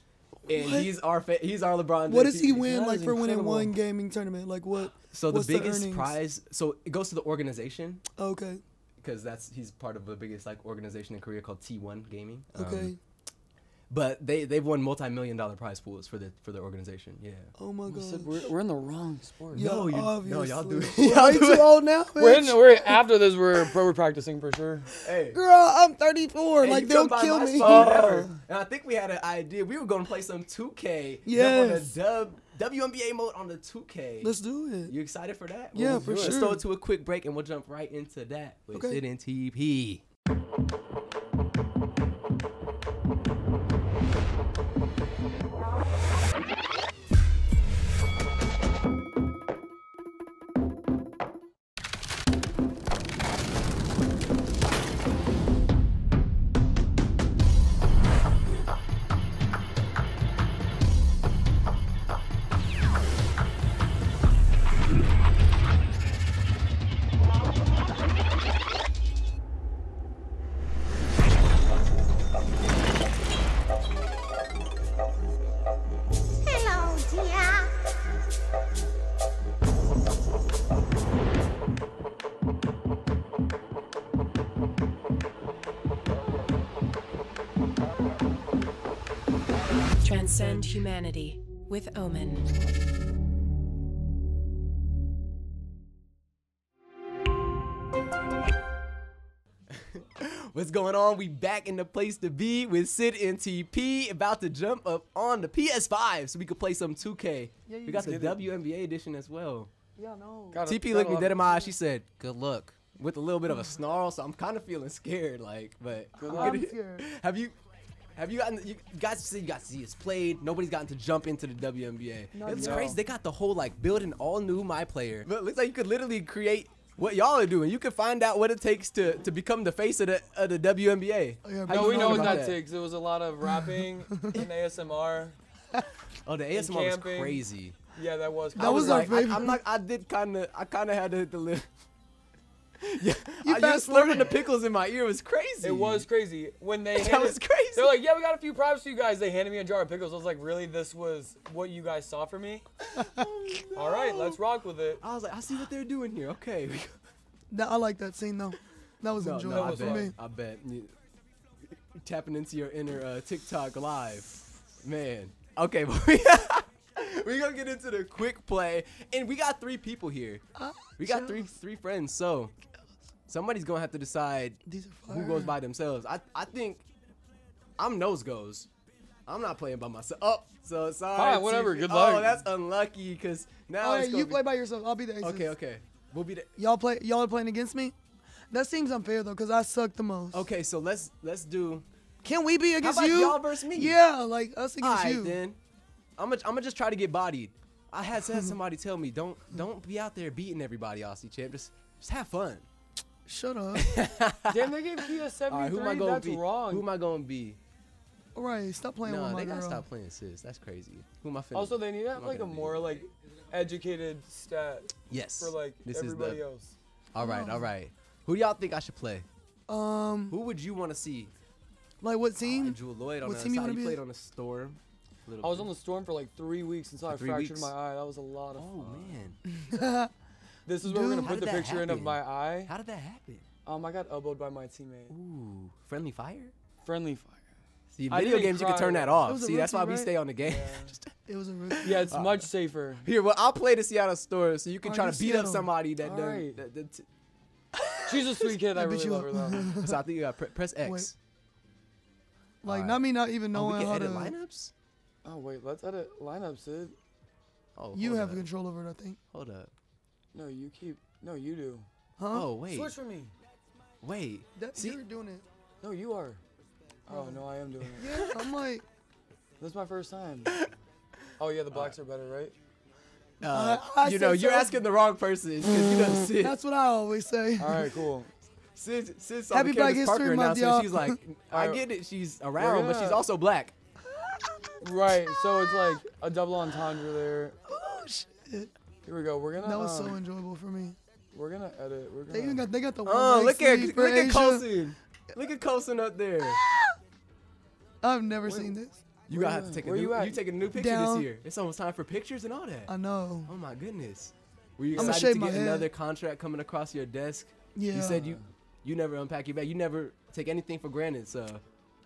he's our LeBron. What does he win like for winning one gaming tournament? Like what? So the biggest prize. So it goes to the organization. Okay. Because he's part of the biggest like organization in Korea called T1 Gaming. Okay. But they've won multi-million-dollar prize pools for their organization. Yeah. Oh my God. We're in the wrong sport. Yo, y'all do it. Y'all too old now. Bitch. We're after this. We're practicing for sure. Hey, girl, I'm 34. Hey, like they'll kill me. And I think we had an idea. We were gonna play some 2K. Yeah. WNBA mode on the 2K. Let's do it. You excited for that? Yeah, for sure. Let's throw it to a quick break and we'll jump right into that with Sit in TP. Transcend humanity with Omen. What's going on? We back in the place to be with Sid and TP. About to jump up on the PS5 so we could play some 2K. Yeah, we got the WNBA edition as well. Yeah, no. TP looked me dead in my eye. She said, "Good luck," with a little bit of a snarl. So I'm kind of feeling scared. Like, but good luck. Have you gotten? You guys said you got to see it's played. Nobody's gotten to jump into the WNBA. It's crazy. They got the whole like build an all new my player. It looks like you could literally create what y'all are doing. You could find out what it takes to become the face of the WNBA. Oh, yeah, no, we know what that takes. It was a lot of rapping and ASMR. Oh, the ASMR was crazy. Yeah, that was. That was our favorite. I kind of had to hit the lip. Yeah, I just slurping the pickles in my ear. Was crazy. It was crazy when they. That was crazy. They're like, "Yeah, we got a few props for you guys." They handed me a jar of pickles. I was like, "Really? This was what you guys saw for me?" All right, let's rock with it. I was like, "I see what they're doing here." Okay. I like that scene though. That was enjoyable for me. I bet. Tapping into your inner TikTok live, man. Okay. We're going to get into the quick play, and we got 3 people here. We got three friends, so somebody's going to have to decide who goes by themselves. I think I'm nose goes. I'm not playing by myself. Oh, so sorry. Fine, whatever. Good luck. Oh, that's unlucky because now it's you play by yourself. I'll be the aces. Okay. We'll be the y'all are playing against me? That seems unfair, though, because I suck the most. Okay, so let's do. Can we be against you? How about y'all versus me? Yeah, like us against you. All right, then. I'm gonna just try to get bodied. I had somebody tell me don't be out there beating everybody, Austin Champ. Just have fun. Shut up. Damn, they gave Kia 73. Right, who am I gonna That's be? Wrong. Who am I going to be? All right, stop playing with my girl. They got to stop playing, sis. That's crazy. Who am I feeling? Also, they need to have, like, a more, like, educated stat for, like, everybody else. All right, all right. Who do y'all think I should play? Who would you want to see? Like, what team? Jewel Lloyd on the side. You played on the Storm. I was on the Storm for like 3 weeks until I fractured my eye. That was a lot of fun. Oh, man. This is where we're going to put the picture in of my eye. How did that happen? I got elbowed by my teammate. Ooh. Friendly fire? Friendly fire. See, video games, you can turn that off. See, that's why we stay on the game. It was a rookie. Yeah, it's much safer. Here, well, I'll play the Seattle Storm so you can try to beat up somebody that doesn't. She's a sweet kid. I really love her, though. So I think you got to press X. Like, not me not even knowing how to. We can edit lineups? Oh, wait, let's edit lineups, Sid. Oh, you have control over it, I think. Hold up. No, you keep. No, you do. Huh? Oh, wait. Switch for me. Wait. You're doing it. No, you are. Oh, no, I am doing it. Yeah, I'm like. This is my first time. Oh, yeah, the blacks are better, right? You know, you're asking the wrong person. That's what I always say. All right, cool. Sid Happy Black History Month, y'all. She's like, I get it. She's around, but she's also black. Right, so it's like a double entendre there. Oh shit! Here we go. We're gonna. That was so enjoyable for me. We're gonna edit. We're gonna. They got the. Oh, look at Colson. Look at Colson up there. I've never seen this. You gotta have to take a new. You taking a new picture this year? It's almost time for pictures and all that. I know. Oh my goodness. Were you excited to get another contract coming across your desk? Yeah. You said you never unpack your bag. You never take anything for granted. So.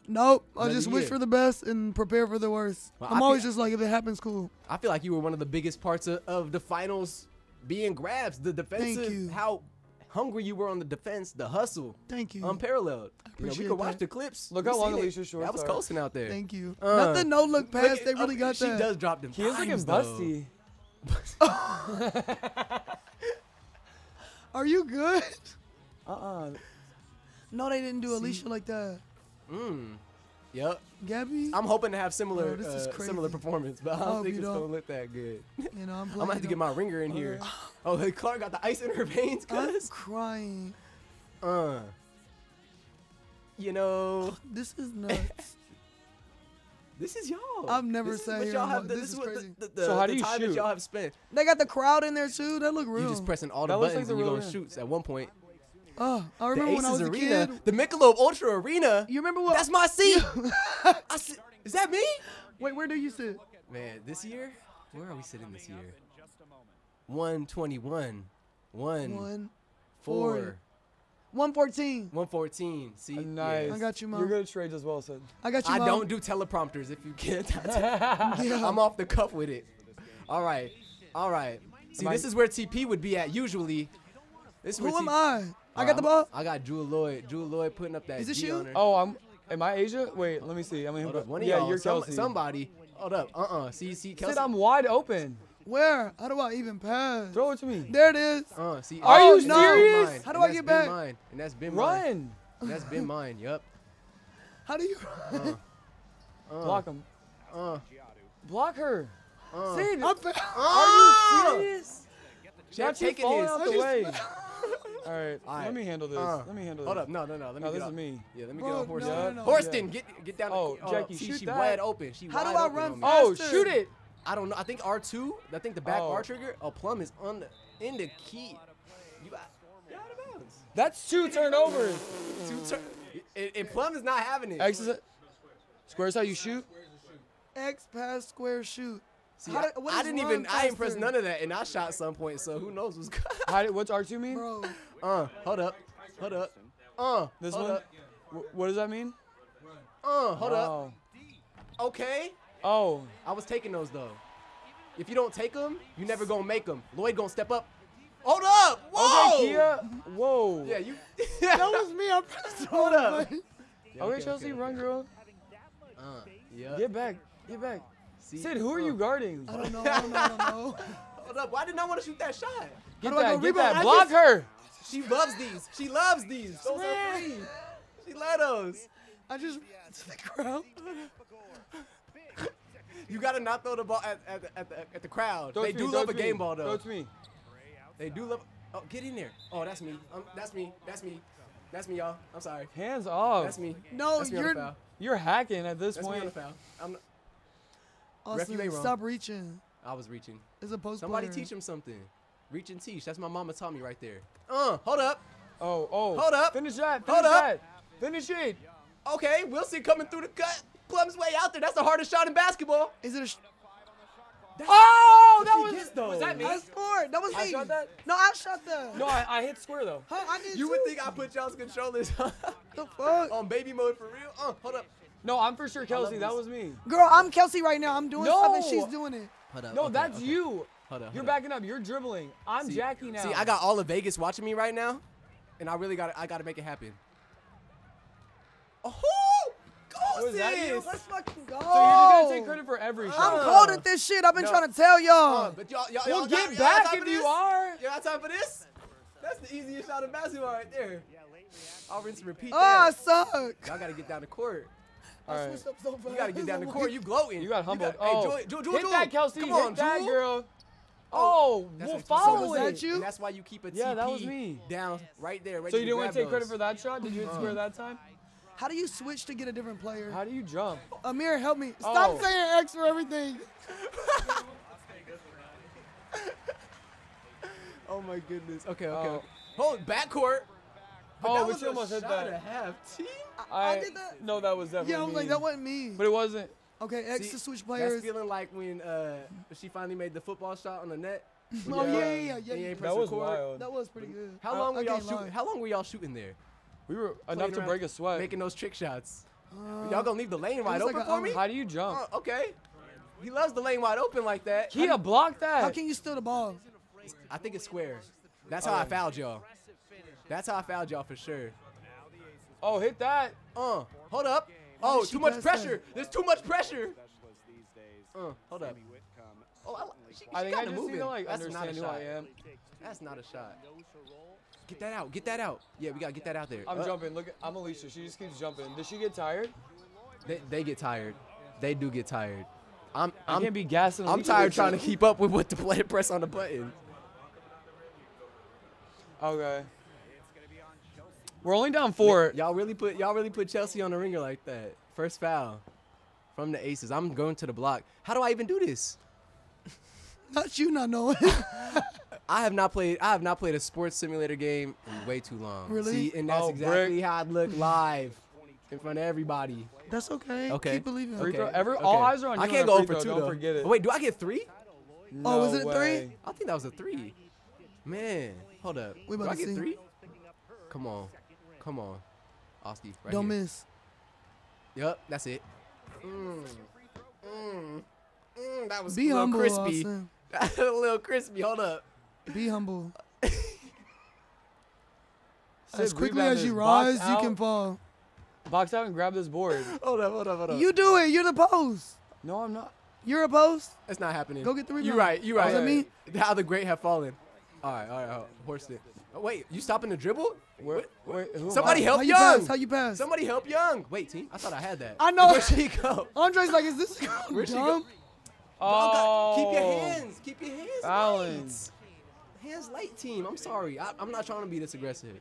Nope. I just wish for the best and prepare for the worst. Well, I'm always just like, if it happens, cool. I feel like you were one of the biggest parts of the finals being grabs. The defensive, how hungry you were on the defense, the hustle. Thank you. Unparalleled. I appreciate we could watch the clips. Look how long Alicia's shorts are. That was Colson out there. Thank you. Not the no-look pass. They really got that. She does drop them. He is looking busty. Are you good? No, they didn't do Alicia like that. Yep. Gabby? I'm hoping to have similar similar performance, but I don't think it's going to look that good. You know, I'm going to have to get my ringer in here. Oh, hey, Clark got the ice in her veins, cuz? I'm crying. You know. This is nuts. This is y'all. I've never said y'all have. This is what the time that y'all have spent. They got the crowd in there, too. That look real. You just pressing all the buttons and you're going to shoot at one point. Oh, I remember when I was a kid. The Michelob Ultra Arena. You remember what? That's my seat. Is that me? Wait, where do you sit? Man, this year? Where are we sitting this year? 121. 1, 4. 114. 114. See? Nice. Yeah. I got you, Mom. You're good at trades as well, son. I got you, Mom. I don't do teleprompters if you can't. Yeah. I'm off the cuff with it. All right. All right. See, this is where TP would be at usually. This Who am I? I got the ball. I got Jewel Lloyd. Jewel Lloyd putting up that. Is this you? Oh, am I Asia? Wait, let me see. I mean, yeah, you're Kelsey. Somebody. Hold up. See, Kelsey. Said I'm wide open. Where? How do I even pass? Throw it to me. There it is. See. Are you serious? How do I get back? Mine. And that's been mine. Run. That's been mine. Yep. How do you? Block him. Block her. See. Are you serious? She's taking his. Out the way. All right, let me handle this. Let me handle this. Hold up, no. Let me get this is me. Yeah, let me get on Horston. No. Horston, get down. Oh, Jackie, shoot she that. Wide open. She How wide do I open run faster? Oh, shoot it. I don't know. I think R2. I think the back R trigger. Oh, Plum is on in the key. You out of bounds. That's two turnovers. And Plum is not having it. X is square's how you shoot. X pass square shoot. See, I didn't even I didn't press none of that, and I shot at some point, so who knows what's good. What's R2 mean? Bro. Hold up. This one? Up. What does that mean? Hold up. Okay. Oh. I was taking those, though. If you don't take them, you never gonna make them. Lloyd gonna step up. Hold up! Whoa! Okay, Kia. Whoa. Yeah, you. That was me. I pressed Hold up. Yeah, okay, Chelsea, run, girl. Yeah. Get back. Sid, who are you guarding? I don't know. Hold up, why didn't I want to shoot that shot? Get that. Block her. She loves these. Those are free. She let those. I just ran to the crowd. You got to not throw the ball at the crowd. They do love a game ball, though. They do love Oh, get in there. Oh, that's me. That's me, y'all. I'm sorry. Hands off. That's me. No, that's me. You're hacking at this point. That's me on the foul. I'm not. Austin, stop reaching. I was reaching. It's a post Somebody player. Teach him something. Reach and teach. That's my mama taught me right there. Hold up. Oh. Hold up. Finish that. Finish that. Finish it. Okay, Wilson coming through the cut. Plum's way out there. That's the hardest shot in basketball. Is it a Oh, that was that me? I scored. That was me. I shot that? No, I shot that. No, I hit square though. Huh, I did would think I put y'all's controllers on. The fuck? On baby mode for real? Hold up. No, I'm for sure Kelsey. That was me. Girl, I'm Kelsey right now. I'm doing stuff and she's doing it. Hold up. No, okay, that's you. Hold up. You're backing up. You're dribbling. I'm jacking now. See, I got all of Vegas watching me right now, and I really got to make it happen. Oh, Colson! Let's fucking go. So you're just gonna take credit for every shot. I'm cold at this shit. I've been trying to tell y'all. But y'all well, get back if you are. You got time for this? That's the easiest shot of basketball right there. I'll rinse and repeat. I suck. Y'all gotta get down the court. All right. So you gotta get down the court. You gloating. You got humbled. Hey, Jewel, hit that, Kelsey. Come on, hit that, girl. Oh, we'll follow it. That you? That's why you keep a TP that was me. Down right there. So you didn't want to take credit for that shot? Did you hit square that time? How do you switch to get a different player? How do you jump? Amir, help me. Stop saying X for everything. Oh, my goodness. Okay. Hold backcourt. But we almost hit that. I did that. No, that was definitely me. Yeah, that wasn't me. But it wasn't. Okay, X to switch players. That's feeling like when she finally made the football shot on the net. Yeah. That was wild. That was pretty good. How long were y'all shooting there? We were enough to break a sweat. Making those trick shots. Y'all gonna leave the lane wide open for me? How do you jump? Okay. He loves the lane wide open like that. Kia, block that. How can you steal the ball? I think it's square. That's how I fouled y'all. That's how I fouled y'all for sure. Oh, hit that. Hold up. Oh, too much pressure. There's too much pressure. Hold up. Oh, I think I just need to understand who I am. That's not a shot. Get that out. Get that out. Yeah, we got to get that out there. I'm jumping. Look, I'm Alicia. She just keeps jumping. Does she get tired? They get tired. They do get tired. I can't be gassing. I'm tired trying to keep up with what the player press on the button. Okay. We're only down 4. Y'all really put Chelsea on the ringer like that. First foul from the Aces. I'm going to the block. How do I even do this? Not you not knowing. I have not played a sports simulator game in way too long. Really? See, and that's exactly how I look live in front of everybody. That's okay. Okay. Keep believing. Okay. All eyes are on you. I can't go for 2 though. Don't forget it. Oh, wait, do I get 3? No was it a 3? I think that was a 3. Man, hold up. Do I get 3? Come on. Come on. Oski, right Don't here. Miss. Yep, that's it. That was a little crispy. That's a little crispy. Hold up. Be humble. As quickly as you rise, you can fall. Box out and grab this board. Hold up. You do it. You're the post. No, I'm not. You're a post. That's not happening. Go get the rebound. You're right. Was it me? How the great have fallen. All right. Horse it. Oh, wait, you stopping the dribble? Where, somebody help Young. How you pass? Somebody help Young. Wait, team. I thought I had that. I know. Where'd she go? Andre's like, is this Where'd she go? Oh. Keep your hands. Balance. Hands light, team. I'm sorry. I'm not trying to be this aggressive.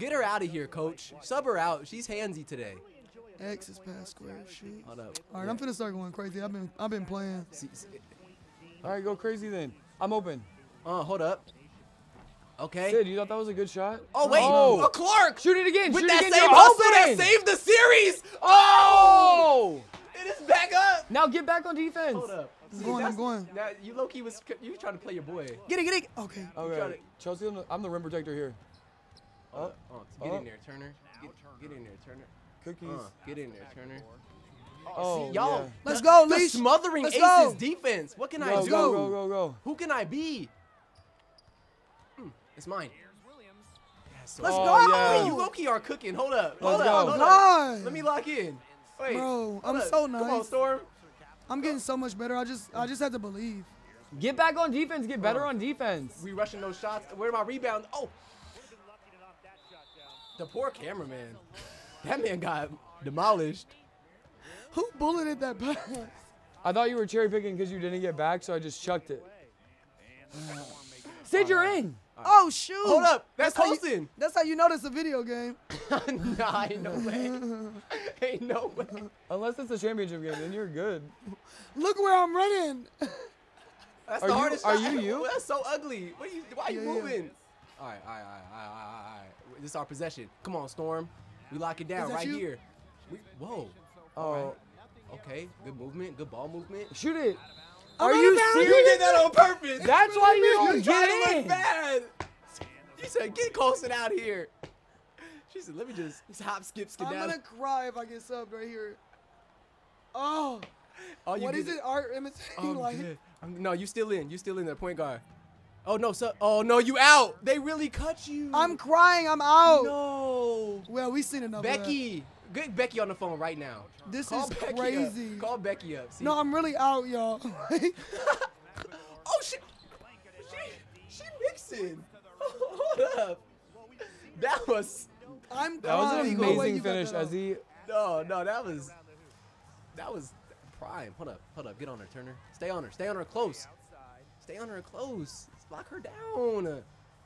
Get her out of here, coach. Sub her out. She's handsy today. X is past square. Shit. Hold up. All right, I'm finna start going crazy. I've been playing. All right, go crazy then. I'm open. Hold up. Okay. Sid, you thought that was a good shot? Oh, wait. Oh, Clark. Shoot it again. With that same hustle that saved the series. Oh. It is back up. Now get back on defense. Hold up. I'm going. Now, you low-key you trying to play your boy. Get it. Okay. Chelsea, I'm the rim protector here. Get in there, Turner. Get in there, Turner. Cookies. Get in there, Turner. Oh, y'all. Yeah. Let's go, Leash. Smothering Aces defense. What can I do? Go. Who can I be? It's mine. Let's go. Yeah. Wait, you low-key are cooking. Hold up. Let me lock in. Wait. Bro, I'm so nice. Come on, Storm. I'm getting so much better. I just had to believe. Get back on defense. Get better on defense. We rushing those shots. Where my rebound? Oh. The poor cameraman. That man got demolished. Who bulleted that pass? I thought you were cherry picking because you didn't get back, so I just chucked it. Sid, you're in. Right. Oh, shoot. Hold up. That's Colson. That's how you know that's a video game. Nah, ain't no way. Ain't no way. Unless it's a championship game, then you're good. Look where I'm running. That's the hardest shot. Are you you? That's so ugly. What are you, why are you moving? All right, all right, all right, all right. This is our possession. Come on, Storm. We lock it down right here. Whoa. Oh. Okay, good movement, good ball movement. Shoot it. Are you serious? You did that on purpose. That's why you don't get in. Bad. You said, get Colson out here. She said, let me just hop, skip, skedaddle. I'm going to cry if I get subbed right here. Oh. What is it? Art imitating life? No, you still in. You still in there, point guard. Oh, no, sub. Oh, no, you out. They really cut you. I'm crying. I'm out. No. Well, we've seen enough Becky. Of that. Get Becky on the phone right now. This is crazy. Call Becky up. See? No, I'm really out, y'all. Oh, shit. She mixing. Hold up. That was. That was an amazing finish, Azzy. No, that was prime. Hold up. Get on her, Turner. Stay on her close. Lock her down.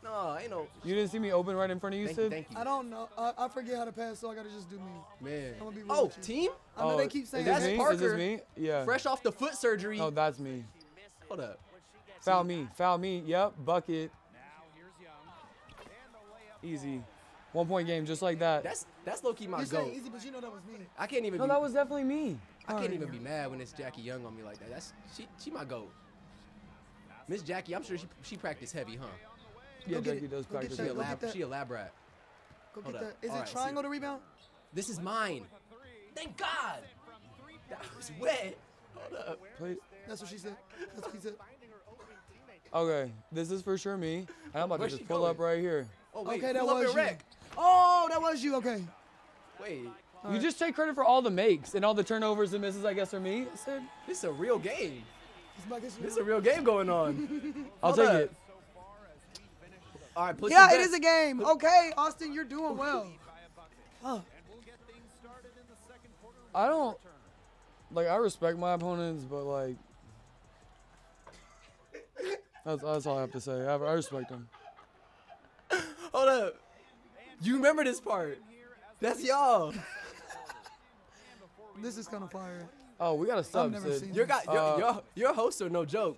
No, ain't no. You didn't see me open right in front of you, Sid? Thank you. I don't know. I forget how to pass, so I gotta just do me. Man. I'm gonna be real with you. Team? I know they keep saying that's me? Parker. Is this me? Yeah. Fresh off the foot surgery. Oh, that's me. Hold up. Foul me. Yep. Bucket. Easy. 1-point game, just like that. That's low key my goal. Easy, but you know that was me. I can't even. No, that was definitely me. I can't even be mad when it's Jackie Young on me like that. That's she my goat. Miss Jackie, I'm sure she practiced heavy, huh? Yeah, Jackie does practice. She a lab rat. Go get that. Is it triangle to rebound? This is mine. Thank God. That was wet. Hold up. That's what she said. That's what she said. Okay, this is for sure me. I'm about to just pull up right here. Oh, wait. Okay, that was you. Oh, that was you. Okay. Wait. You just take credit for all the makes and all the turnovers and misses, I guess, are me, Sid? This is a real game. This is a real game going on. I'll take it. All right, yeah, it is a game. Okay, Austin, you're doing well. I don't, like, I respect my opponents, but, like, that's all I have to say. I respect them. Hold up. You remember this part. That's y'all. This is kind of fire. Oh, we got to stop, Sid. Your hosts are no joke.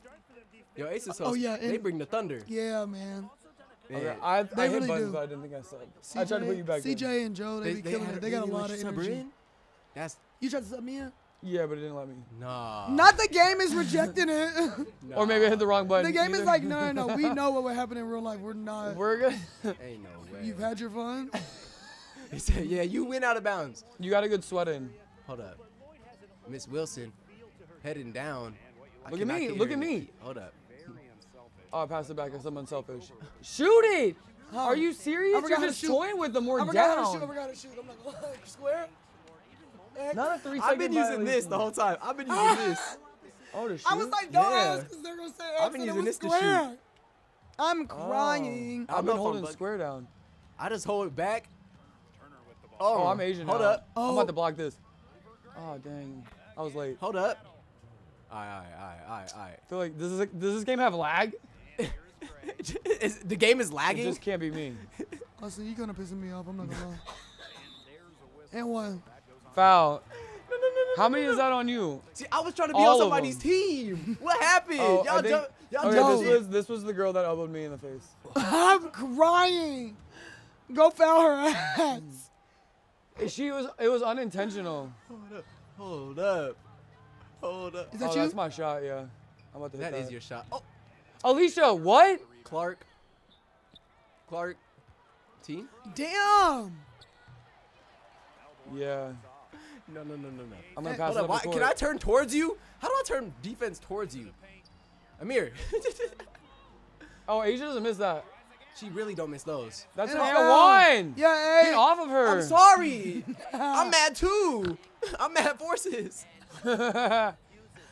Your Aces hosts, they bring the thunder. Yeah, man. Okay, I really hit buttons, but I didn't think I subbed. I tried to put you back in. CJ and Joe, they be killing it. They got a lot of energy. You tried to sub me in? Yeah, but it didn't let me. Nah. Not the game is rejecting it. Nah. Or maybe I hit the wrong button. The game is like, no. We know what would happen in real life. We're not. We're good. Ain't no way. You've had your fun? He said, yeah, you went out of bounds. You got a good sweat in. Hold up. Miss Wilson heading down. Look at me. Look at me. Hold up. Oh, I passed it back if someone's selfish. Shoot it! Are you serious? You're just toying with them more down. I forgot how to shoot. I'm like, what? Square? Not a 3-second I've been using this the whole time. I've been using this. Oh, the shoot? I was like, don't ask, because they're going to say I've been using this square. To shoot. I'm crying. I've been holding square down. I just hold it back. Oh, I'm Asian now. Hold up. I'm about to block this. Oh, dang. I was late. Hold up. All right. I feel like, does this game have lag? The game is lagging? It just can't be me. Austin, you're going to piss me off. I'm not going to lie. And one. Foul. No. How many is that on you? See, I was trying to be on somebody's team. What happened? This was the girl that elbowed me in the face. I'm crying. Go foul her ass. It was unintentional. Hold up. Is that you? That's my shot, yeah. I'm about to hit that. That is your shot. Oh. Alicia, what? Clark. Team? Damn. Yeah. No. I'm going to pass it up. Can I turn towards you? How do I turn defense towards you? Amir. Oh, Asia doesn't miss that. She really don't miss those. That's an one. Yeah, get off of her. I'm sorry. I'm mad too. I'm mad forces.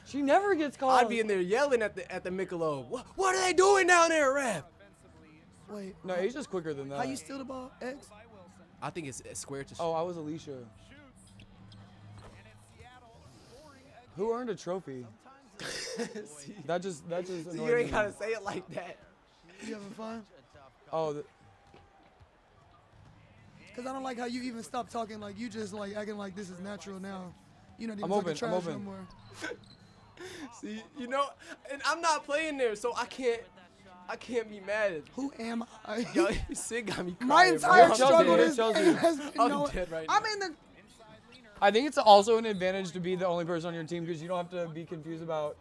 She never gets called. I'd be in there yelling at the Michelob. What are they doing down there, ref? Wait. No, he's just quicker than that. How you steal the ball, X? I think it's square to shoot. Oh, I was Alicia. Who earned a trophy? That just annoyed me. You ain't gotta say it like that. You having fun? Oh. Because I don't like how you even stop talking. Like, you just, like, acting like this is natural now. You're not even talking trash no more. See, you know, and I'm not playing there, so I can't be mad at you. Who am I? Yo, Sid got me crying. My entire struggle is I'm in the... I think it's also an advantage to be the only person on your team because you don't have to be confused about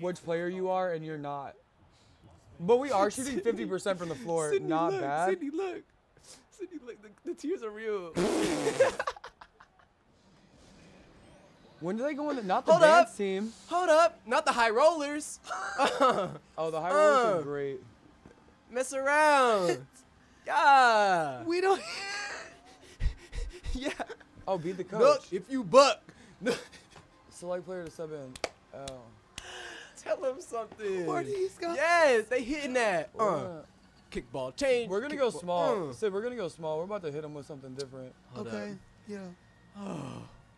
which player you are and you're not. But we are shooting 50% from the floor. Sydney, not look, bad. Sydney, look. Sydney, look. The tears are real. When do they go in the, not the Hold dance up. Team. Hold up. Not the high rollers. Oh, the high rollers are great. Mess around. Yeah. We don't. Yeah. Oh, be the coach. Look, if you buck. Select player to sub in. Oh. Tell them something. Yes, they hitting that. Kickball change. We're going to go small. Sid, we're going to go small. We're about to hit them with something different. Hold okay. Up. Yeah. Oh.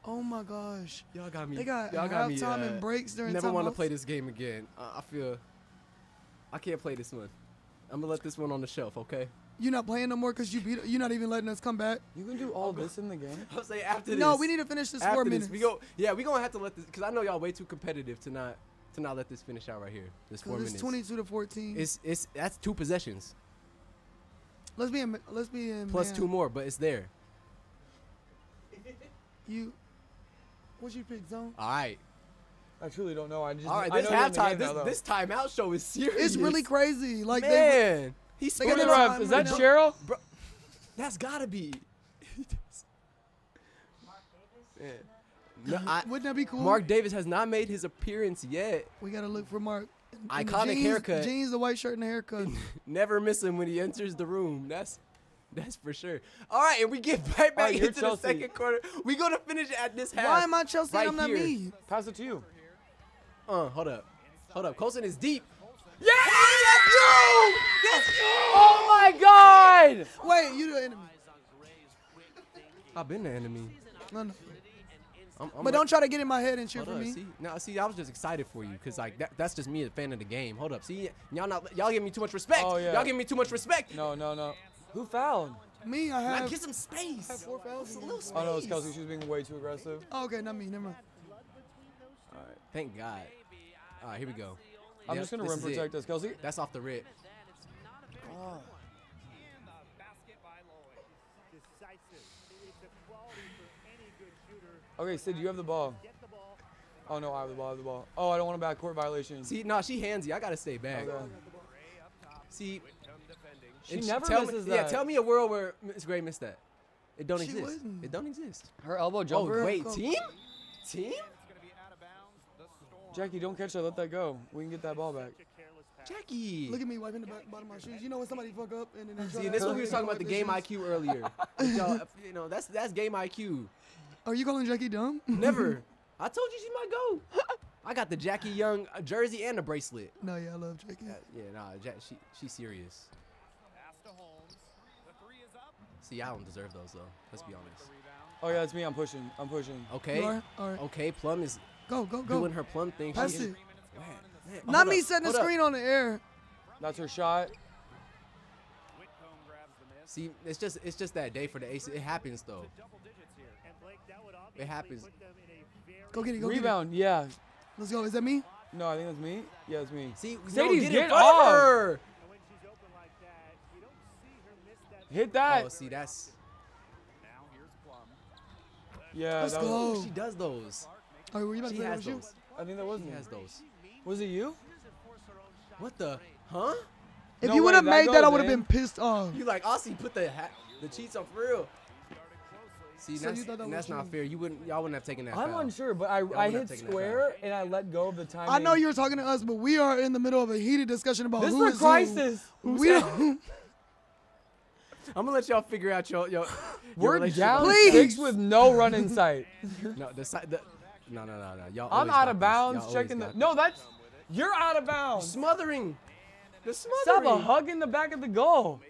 Oh my gosh. Y'all got me. They got halftime and breaks during time. Never want to play this game again. I feel I can't play this one. I'm going to let this one on the shelf, okay? You're not playing no more because you're not even letting us come back. You can do all this in the game. I'll say after this. No, we need to finish this 4 minutes. We go, yeah, we're going to have to let this, because I know y'all way too competitive to not let this finish out right here. This 4 minutes. It's 22 to 14. It's that's two possessions. Let's be in plus man. Two more, but it's there. What you pick, zone? All right. I truly don't know. I just. All right, this halftime, this timeout show is serious. It's really crazy. Like, man, he's like, is that Cheryl? Bro, that's gotta be. Yeah. No, wouldn't that be cool? Mark Davis has not made his appearance yet. We gotta look for Mark. Iconic jeans, haircut. Jeans, the white shirt, and the haircut. Never miss him when he enters the room. That's for sure. All right, and we get right back into Chelsea. The second quarter. We gonna finish at this half. Why am I Chelsea? Right I'm not here. Me. Pass it to you. Hold up. Colson is deep. Yeah! That's you! Oh my God! Wait, you the enemy. I've been the enemy. No. I'm but don't try to get in my head and cheer for me. See, I was just excited for you because like that's just me, a fan of the game. Hold up, see, y'all give me too much respect. Oh, yeah. Y'all give me too much respect. No. Who fouled? Me, I have. Get some space. I have 4 fouls. It's a little space. Oh no, it's Kelsey. She's being way too aggressive. Oh, okay, not me. Never mind. All right, thank God. All right, here we go. I'm just gonna rim protect us, Kelsey. That's off the rip. Oh. Okay, Sid, you have the ball. Oh, no, I have the ball. Oh, I don't want a backcourt violation. See, no, she handsy. I got to stay back. Okay. See, she never misses that. Yeah, tell me a world where Miss Gray missed that. It don't exist. Wouldn't. It don't exist. Her elbow jumper. Oh, wait, team? Jackie, don't catch that. Let that go. We can get that ball back. Jackie. Look at me wiping the bottom of my shoes. You know when somebody fuck up and then see, this is what we were talking about, the game IQ earlier. You know, that's game IQ. Are you calling Jackie dumb? Never. I told you she might go. I got the Jackie Young jersey and a bracelet. No, yeah, I love Jackie. She's serious. See, I don't deserve those, though. Let's be honest. Oh, yeah, it's me. I'm pushing. Okay. All right. Okay, Plum is go. Doing her Plum thing. Pass it. Man. Not me setting the screen on the air. That's her shot. See, it's just that day for the Aces. It happens, though. It happens. Go get it. Rebound. Yeah. Let's go. Is that me? No, I think that's me. Yeah, it's me. See, Sadie's get off her. Hit that. Oh, see, that's. Yeah. Let's go. She does those. All right, were you about to play those? I think that was me. She has those. Was it you? What the? Huh? If you would have made that, I would have been pissed off. You like Aussie put the cheats on for real. See, so that's not fair. Y'all wouldn't have taken that. I'm unsure, but I hit square and I let go of the timing. I know you're talking to us, but we are in the middle of a heated discussion about who is crisis. Who. We don't. I'm gonna let y'all figure out your we're down 6 with no run in sight. No. Y'all. I'm out of bounds. Checking the. No, that's. You're out of bounds. Smothering. The smothering. Stop a hug in the back of the goal.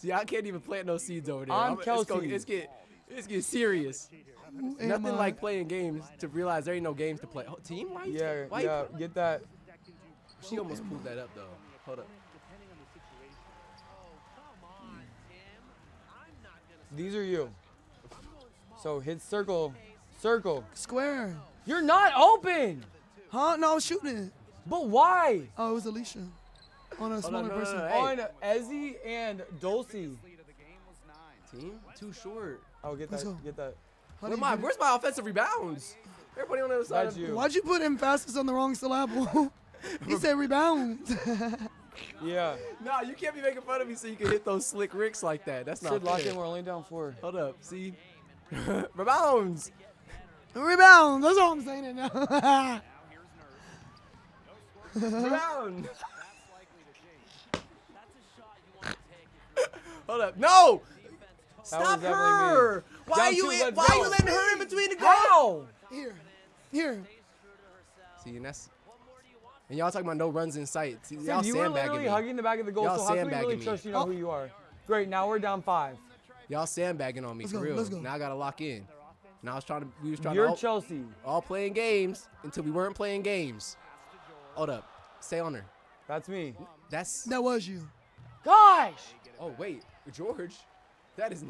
See, I can't even plant no seeds over there. I'm Kelsey. It's getting serious. Nothing like playing games to realize there ain't no games to play. Oh, team? Why? Yeah, get that. She almost pulled that up, though. Hold up. These are you. So hit circle. Circle. Square. You're not open. Huh? No, I was shooting. But why? Oh, it was Alicia. On a smaller person. On Ezzy and Dulcie. Team? Too short. Oh, get that. Get that. Where's my offensive rebounds? Everybody on the other side. Why'd you put emphasis on the wrong syllable? He said rebounds. Yeah. No, you can't be making fun of me so you can hit those slick ricks like that. That's not fair. Should lock in. We're only down 4. Hold up. See? Rebounds. Rebounds. That's all I'm saying now. Rebound. Hold up. No. Stop her. Why are you letting her in between the goal? Here. See, and y'all talking about no runs in sight. See, y'all sandbagging me. You were literally hugging the back of the goal, so how can we really trust you know who you are? Great, now we're down 5. Y'all sandbagging on me, for real. Now I gotta lock in. Now I was trying to, we were trying to Chelsea. All playing games until we weren't playing games. Hold up, stay on her. That's me. That was you. Gosh. Oh wait, George. That is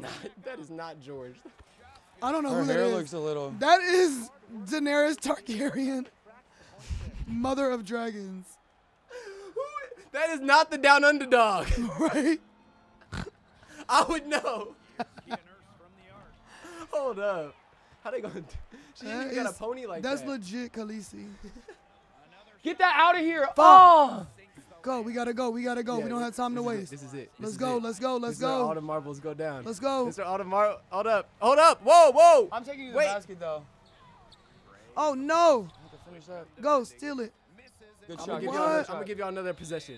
not George. I don't know who that is. Her hair looks a little. That is Daenerys Targaryen, mother of dragons. That is not the down underdog, right? I would know. Hold up. How they gonna? She even got a pony like that. That's legit, Khaleesi. Get that out of here. Oh. Go, we gotta go. Yeah, we don't have time to waste. This is it. Let's go. All the marbles go down. Let's go. Hold up. Whoa. I'm taking you to the basket, though. Oh, no. I have to finish that. Go, steal it. Good shot. I'm going to give y'all another possession.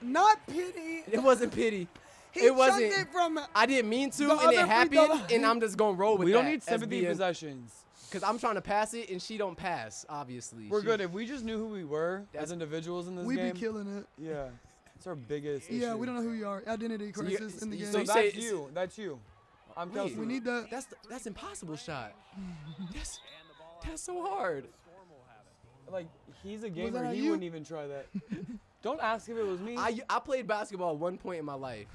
Not pity. It wasn't pity. I didn't mean to, and it happened, and I'm just going to roll with that. We don't need sympathy possessions. Because I'm trying to pass it, and she don't pass, obviously. We're good. If we just knew who we were as individuals in this game. We'd be killing it. Yeah. It's our biggest issue. Yeah, we don't know who you are. Identity crisis in the game. So that's you. That's you. I'm Kelsey. We need that. That's impossible shot. That's so hard. Like, he's a gamer. He wouldn't even try that. Don't ask if it was me. I played basketball at one point in my life.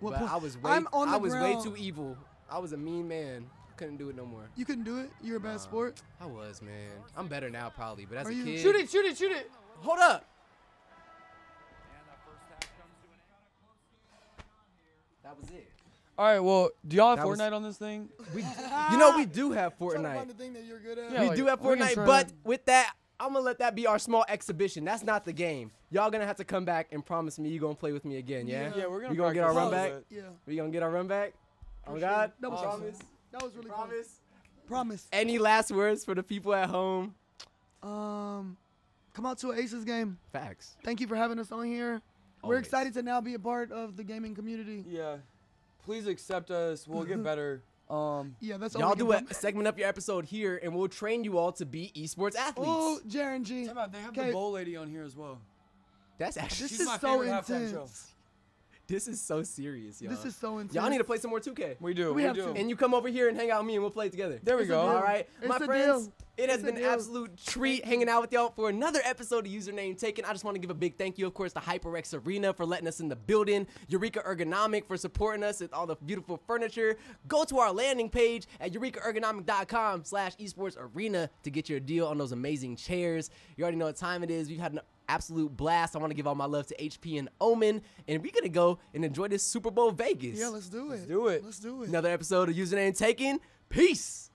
But I was way too evil. I was a mean man. Couldn't do it no more. You couldn't do it? You're a bad sport? I was, man. I'm better now, probably, but as a kid. Shoot it. Hold up. That was it. All right, well, do y'all have Fortnite on this thing? We do have Fortnite. The thing that you're good at. Yeah, we do have Fortnite, but with that, I'm going to let that be our small exhibition. That's not the game. Y'all going to have to come back and promise me you're going to play with me again, yeah? Yeah, we're going to get our run back? Yeah. We're going to get our run back? Oh, God. Double promise. That was really good. Promise. Any last words for the people at home? Come out to an Aces game. Facts. Thank you for having us on here. Always. We're excited to now be a part of the gaming community. Yeah. Please accept us. We'll get better. Yeah, that's all. Y'all do a segment up your episode here, and we'll train you all to be esports athletes. Oh, Jaren G. Time out. They have the bowl lady on here as well. That's actually. This is my so intense. This is so serious, y'all. This is so intense. Y'all need to play some more 2K. We do. And you come over here and hang out with me, and we'll play together. There we go. All right. My friends, it has been an absolute treat hanging out with y'all for another episode of Username Taken. I just want to give a big thank you, of course, to HyperX Arena for letting us in the building, Eureka Ergonomic for supporting us with all the beautiful furniture. Go to our landing page at eurekaergonomic.com/esportsarena to get your deal on those amazing chairs. You already know what time it is. We've had an absolute blast. I want to give all my love to HP and Omen, and we're gonna go and enjoy this Super Bowl Vegas. Yeah, let's do it. Another episode of Username Taken. Peace.